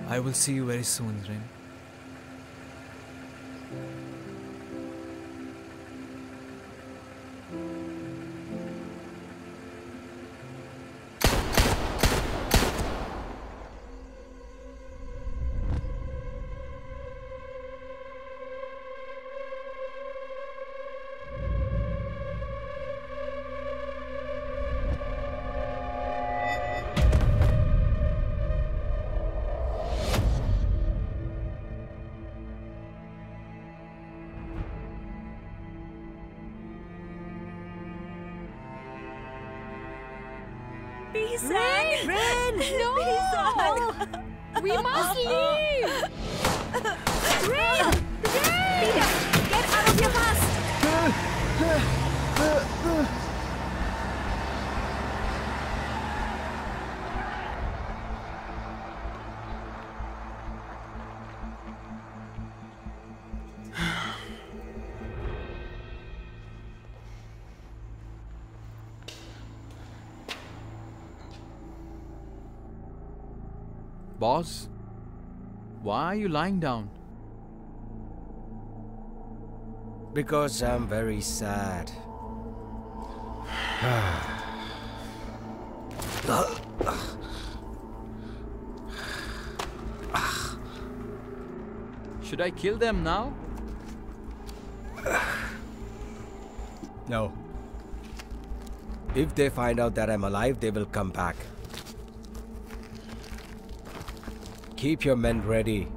I will see you very soon, Rin. Rin! Rin! No! We must leave! Rin! Rin! Peter, get out of your bus! Boss, why are you lying down? Because I'm very sad. Should I kill them now? No. If they find out that I'm alive, they will come back. Keep your men ready.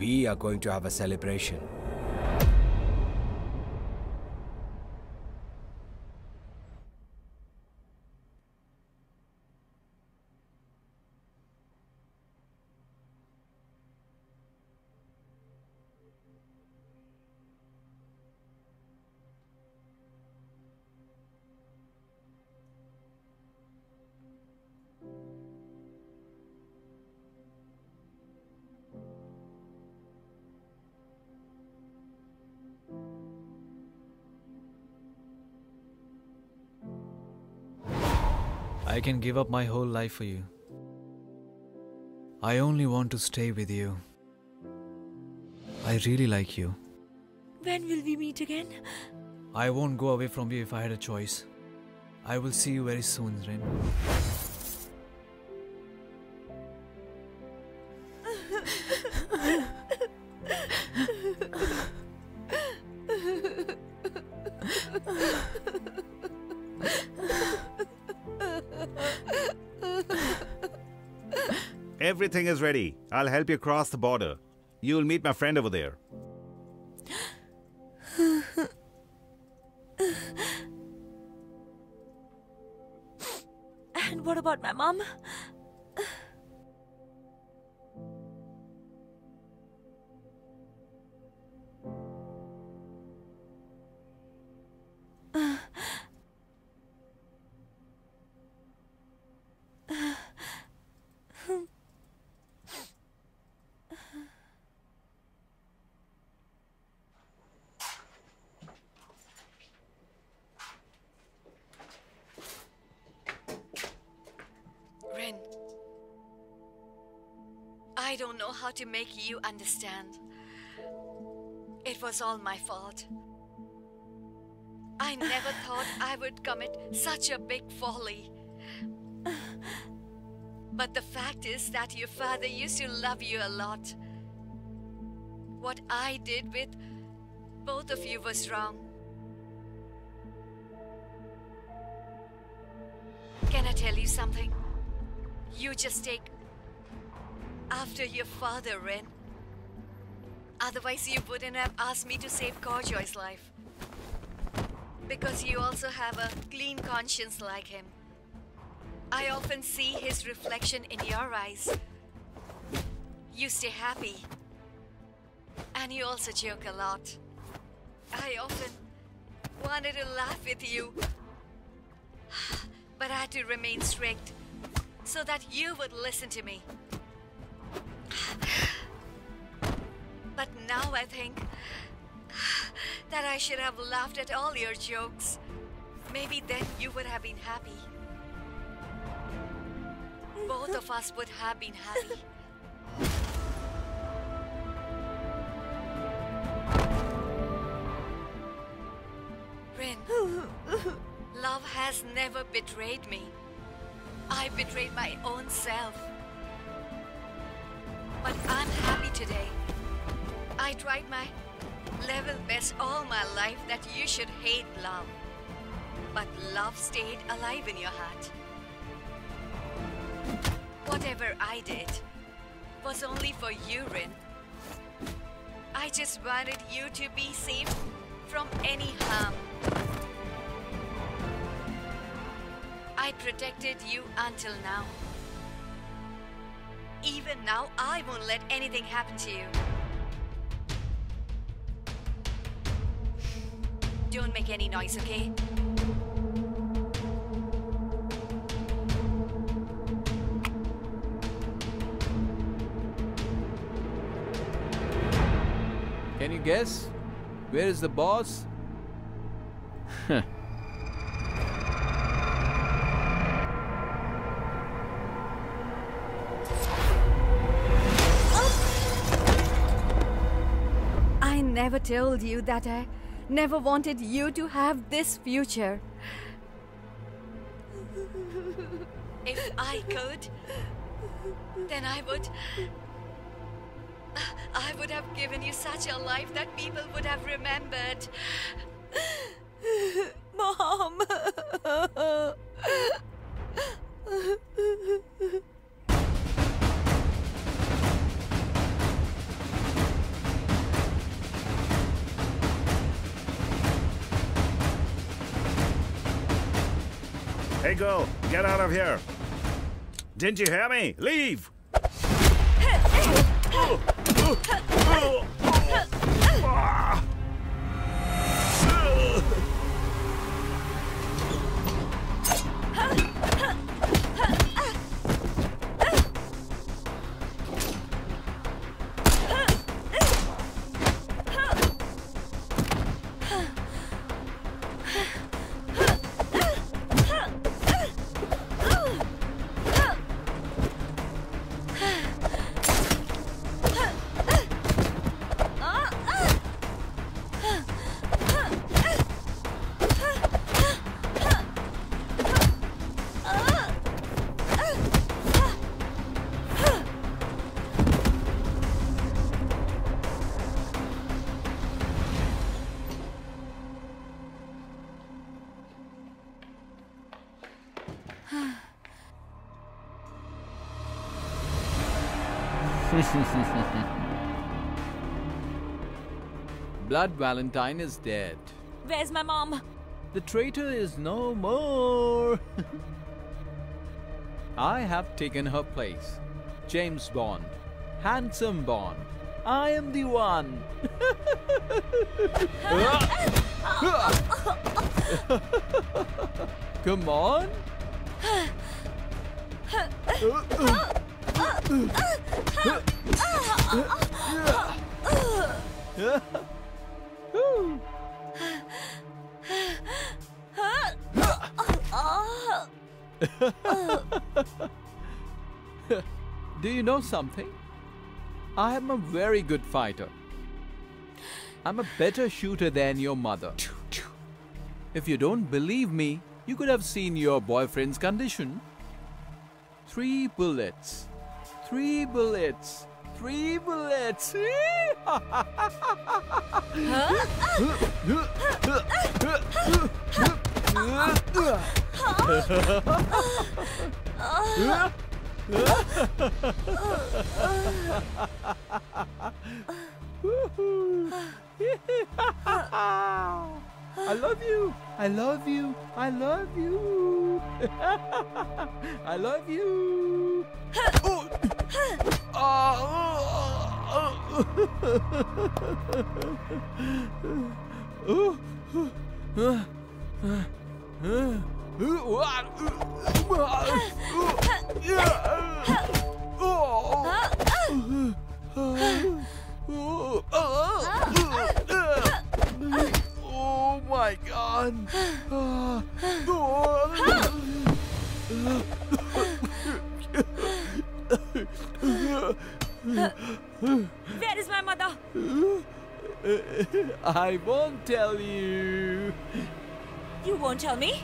We are going to have a celebration. I can give up my whole life for you. I only want to stay with you. I really like you. When will we meet again? I won't go away from you if I had a choice. I will see you very soon, Rin. Everything is ready. I'll help you cross the border. You'll meet my friend over there. And what about my mom? I don't know how to make you understand. It was all my fault. I never thought I would commit such a big folly. But the fact is that your father used to love you a lot. What I did with both of you was wrong. I tell you something? You just take after your father, Rin. Otherwise, you wouldn't have asked me to save Corjoy's life. Because you also have a clean conscience like him. I often see his reflection in your eyes. You stay happy. And you also joke a lot. I often wanted to laugh with you. But I had to remain strict. So that you would listen to me. But now I think that I should have laughed at all your jokes. Maybe then you would have been happy. Both of us would have been happy. Rin, love has never betrayed me. I betrayed my own self. But I'm happy today. I tried my level best all my life that you should hate love. But love stayed alive in your heart. Whatever I did was only for you, Rin. I just wanted you to be safe from any harm. I protected you until now. Even now, I won't let anything happen to you. Don't make any noise, okay? Can you guess? Where is the boss? Huh. I never told you that I... never wanted you to have this future. If I could, then I would... I would have given you such a life that people would have remembered. Mom! Hey, girl, get out of here. Didn't you hear me? Leave! Blood Valentine is dead. Where's my mom? The traitor is no more. I have taken her place. James Bond. Handsome Bond. I am the one. Come on. Do you know something? I am a very good fighter. I'm a better shooter than your mother. If you don't believe me, you could have seen your boyfriend's condition. Three bullets. Three bullets. Three bullets. Huh? I love you. I love you. I love you. I love you. Oh my God. Where is my mother? I won't tell you. You won't tell me?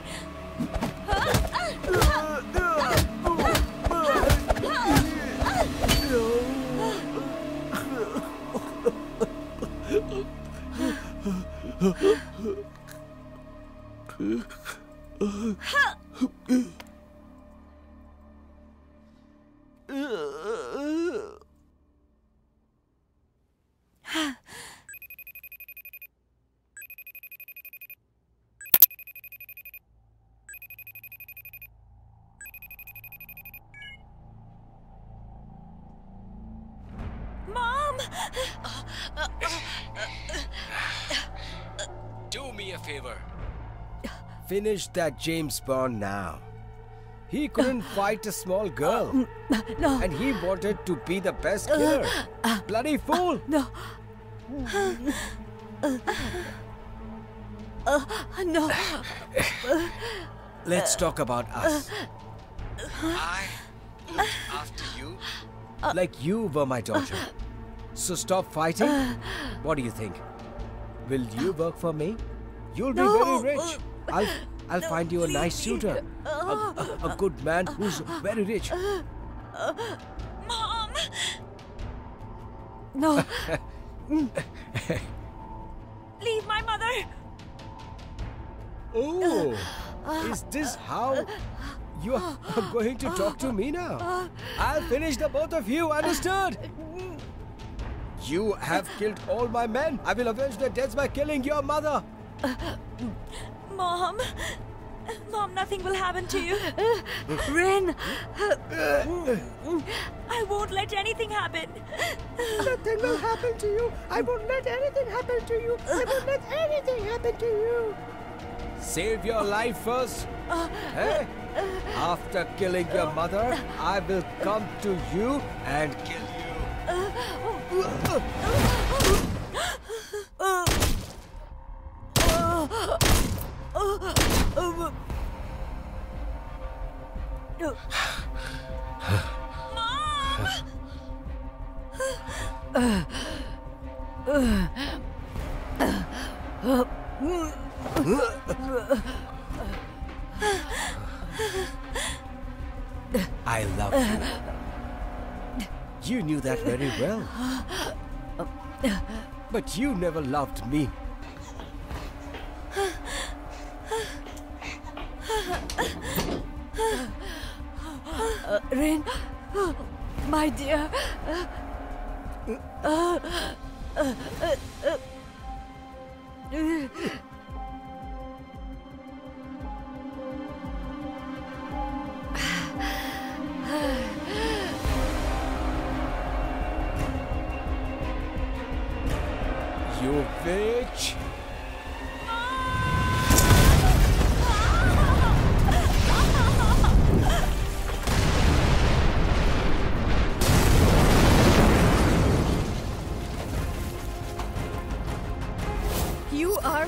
Finish that James Bond now. He couldn't fight a small girl. No. And he wanted to be the best killer. Bloody fool. No. No. Let's talk about us. I looked after you. Like you were my daughter. So stop fighting. What do you think? Will you work for me? You'll be no. very rich. I'll, I'll no, find you a please, nice suitor, a, a, a good man who's very rich. Mom! No. Leave my mother! Oh, is this how you're going to talk to me now? I'll finish the both of you, understood? You have killed all my men. I will avenge their deaths by killing your mother. Mom, Mom, nothing will happen to you. Rin, I won't let anything happen. Nothing will happen to you. I won't let anything happen to you. I won't let anything happen to you. Save your life first. Hey? After killing your mother, I will come to you and kill you. I love you. You knew that very well. But you never loved me. Uh, Rin, oh, my dear. Uh, uh, uh, uh, uh. You bitch.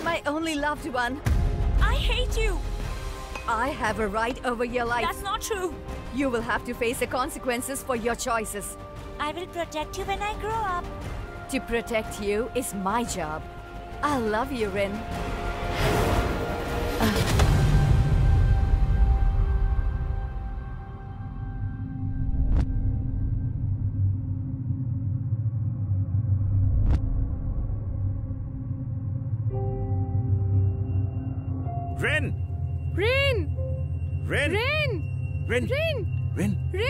My only loved one. I hate you. I have a right over your life. That's not true. You will have to face the consequences for your choices. I will protect you when I grow up. To protect you is my job. I love you, Rin. Uh. Rin! Rin! Rin! Rin! Rin! Rin! Rin!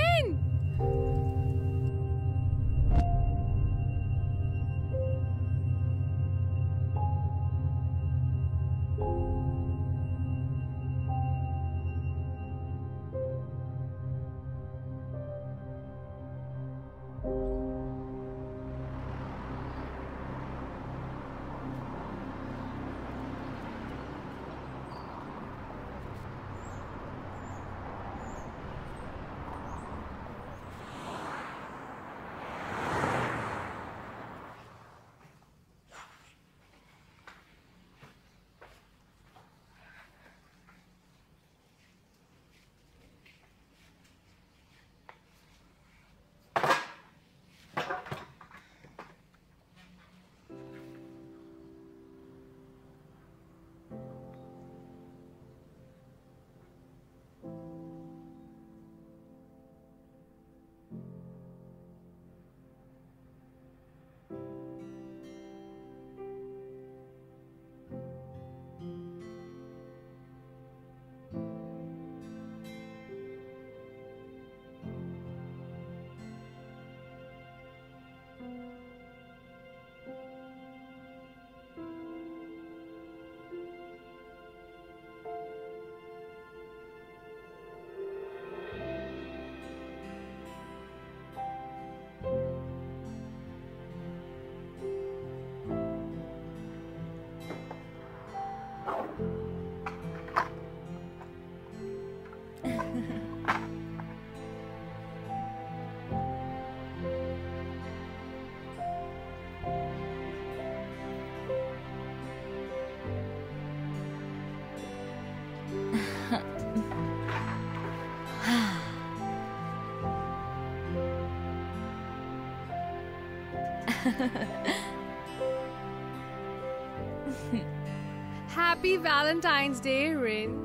Happy Valentine's Day, Rin.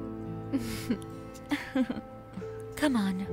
Come on.